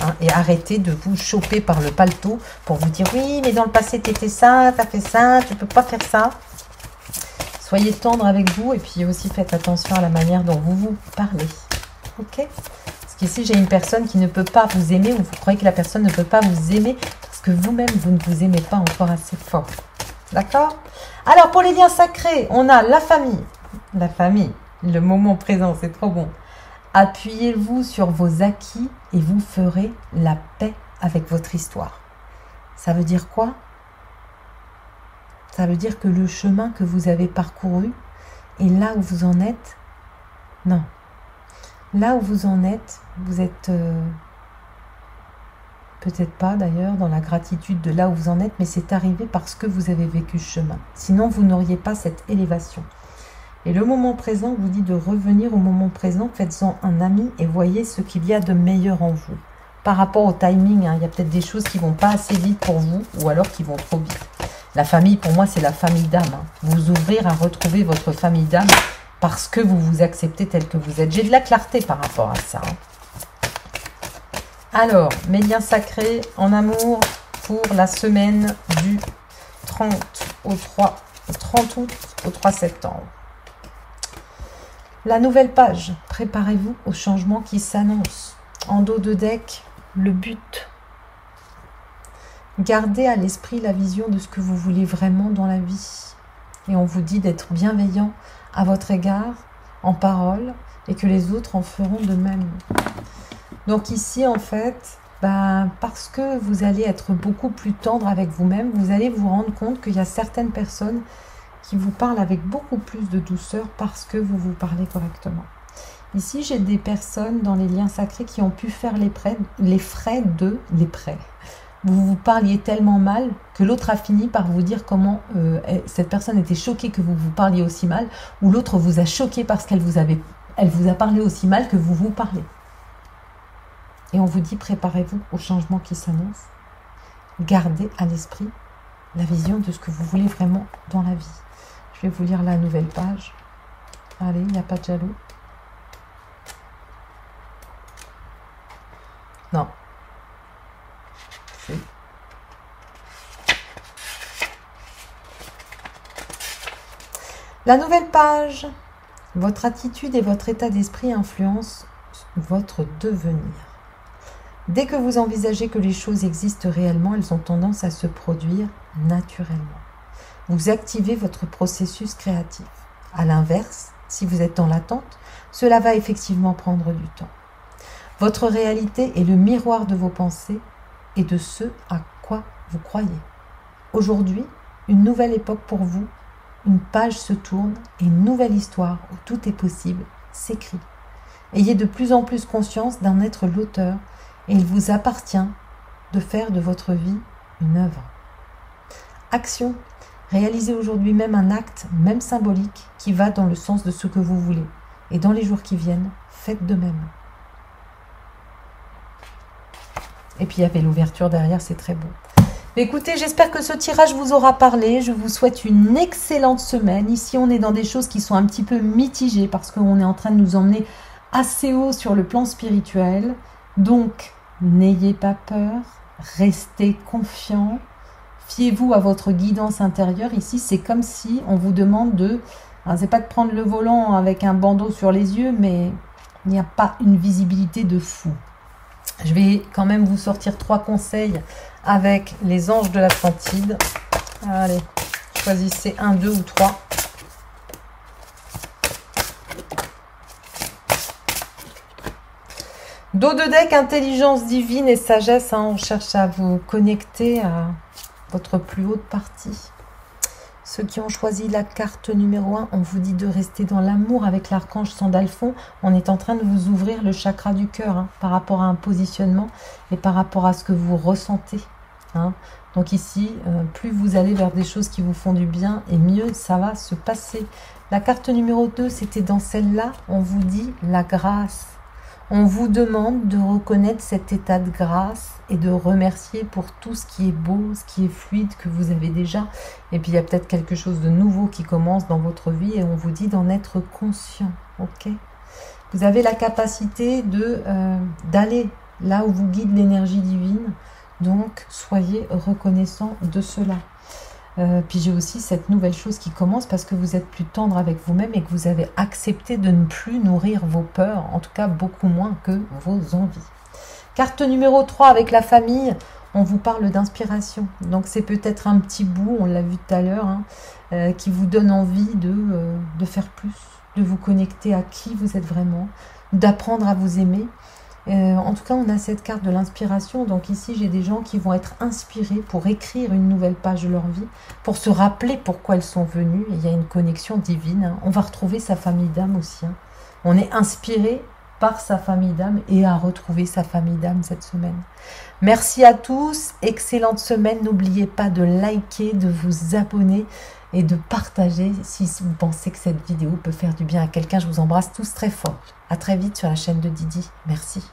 Hein, et arrêtez de vous choper par le paletot pour vous dire « Oui, mais dans le passé, tu étais ça, tu as fait ça, tu ne peux pas faire ça. » Soyez tendre avec vous et puis aussi faites attention à la manière dont vous vous parlez. Ok ? Parce qu'ici, j'ai une personne qui ne peut pas vous aimer ou vous croyez que la personne ne peut pas vous aimer parce que vous-même, vous ne vous aimez pas encore assez fort. D'accord? Alors, pour les liens sacrés, on a la famille. La famille, le moment présent, c'est trop bon. Appuyez-vous sur vos acquis et vous ferez la paix avec votre histoire. Ça veut dire quoi? Ça veut dire que le chemin que vous avez parcouru et là où vous en êtes, non. Là où vous en êtes, vous êtes... Euh, peut-être pas d'ailleurs, dans la gratitude de là où vous en êtes, mais c'est arrivé parce que vous avez vécu ce chemin. Sinon, vous n'auriez pas cette élévation. Et le moment présent vous dit de revenir au moment présent, faites-en un ami et voyez ce qu'il y a de meilleur en vous. Par rapport au timing, hein, il y a peut-être des choses qui ne vont pas assez vite pour vous ou alors qui vont trop vite. La famille, pour moi, c'est la famille d'âme. Hein. Vous ouvrir à retrouver votre famille d'âme parce que vous vous acceptez tel que vous êtes. J'ai de la clarté par rapport à ça. Hein. Alors, mes liens sacrés en amour pour la semaine du trente au trois, trente août au trois septembre. La nouvelle page, préparez-vous aux changements qui s'annoncent. En dos de deck, le but. Gardez à l'esprit la vision de ce que vous voulez vraiment dans la vie. Et on vous dit d'être bienveillant à votre égard, en parole, et que les autres en feront de même. Donc ici, en fait, ben, parce que vous allez être beaucoup plus tendre avec vous-même, vous allez vous rendre compte qu'il y a certaines personnes qui vous parle avec beaucoup plus de douceur parce que vous vous parlez correctement. Ici, j'ai des personnes dans les liens sacrés qui ont pu faire les, prêts, les frais de... Les prêts. Vous vous parliez tellement mal que l'autre a fini par vous dire comment euh, cette personne était choquée que vous vous parliez aussi mal, ou l'autre vous a choqué parce qu'elle vous, elle vous a parlé aussi mal que vous vous parlez. Et on vous dit, préparez-vous aux changements qui s'annoncent. Gardez à l'esprit la vision de ce que vous voulez vraiment dans la vie. Je vais vous lire la nouvelle page. Allez, il n'y a pas de jaloux. Non. Si. La nouvelle page. Votre attitude et votre état d'esprit influencent votre devenir. Dès que vous envisagez que les choses existent réellement, elles ont tendance à se produire naturellement. Vous activez votre processus créatif. A l'inverse, si vous êtes dans l'attente, cela va effectivement prendre du temps. Votre réalité est le miroir de vos pensées et de ce à quoi vous croyez. Aujourd'hui, une nouvelle époque pour vous, une page se tourne et une nouvelle histoire où tout est possible s'écrit. Ayez de plus en plus conscience d'en être l'auteur et il vous appartient de faire de votre vie une œuvre. Action. Réalisez aujourd'hui même un acte, même symbolique, qui va dans le sens de ce que vous voulez. Et dans les jours qui viennent, faites de même. Et puis, il y avait l'ouverture derrière, c'est très beau. Mais écoutez, j'espère que ce tirage vous aura parlé. Je vous souhaite une excellente semaine. Ici, on est dans des choses qui sont un petit peu mitigées parce qu'on est en train de nous emmener assez haut sur le plan spirituel. Donc, n'ayez pas peur, restez confiants. Fiez-vous à votre guidance intérieure. Ici, c'est comme si on vous demande de... Hein, c'est pas de prendre le volant avec un bandeau sur les yeux, mais il n'y a pas une visibilité de fou. Je vais quand même vous sortir trois conseils avec les anges de l'Atlantide. Allez, choisissez un, deux ou trois. Dos de deck, intelligence divine et sagesse. Hein, on cherche à vous connecter à... votre plus haute partie. Ceux qui ont choisi la carte numéro un, on vous dit de rester dans l'amour avec l'archange Sandalphon. On est en train de vous ouvrir le chakra du cœur hein, par rapport à un positionnement et par rapport à ce que vous ressentez. Hein. Donc ici, euh, plus vous allez vers des choses qui vous font du bien et mieux ça va se passer. La carte numéro deux, c'était dans celle-là, on vous dit la grâce. On vous demande de reconnaître cet état de grâce et de remercier pour tout ce qui est beau, ce qui est fluide que vous avez déjà. Et puis, il y a peut-être quelque chose de nouveau qui commence dans votre vie et on vous dit d'en être conscient. Okay ? Vous avez la capacité de, euh, d'aller là où vous guide l'énergie divine. Donc, soyez reconnaissant de cela. Euh, puis j'ai aussi cette nouvelle chose qui commence parce que vous êtes plus tendre avec vous-même et que vous avez accepté de ne plus nourrir vos peurs, en tout cas beaucoup moins que vos envies. Carte numéro trois avec la famille, on vous parle d'inspiration. Donc c'est peut-être un petit bout, on l'a vu tout à l'heure, hein, euh, qui vous donne envie de, euh, de faire plus, de vous connecter à qui vous êtes vraiment, d'apprendre à vous aimer. Euh, en tout cas, on a cette carte de l'inspiration. Donc ici, j'ai des gens qui vont être inspirés pour écrire une nouvelle page de leur vie, pour se rappeler pourquoi ils sont venus. Et il y a une connexion divine. Hein. On va retrouver sa famille d'âme aussi. Hein. On est inspiré par sa famille d'âme et à retrouver sa famille d'âme cette semaine. Merci à tous. Excellente semaine. N'oubliez pas de liker, de vous abonner et de partager si vous pensez que cette vidéo peut faire du bien à quelqu'un. Je vous embrasse tous très fort. À très vite sur la chaîne de Didi. Merci.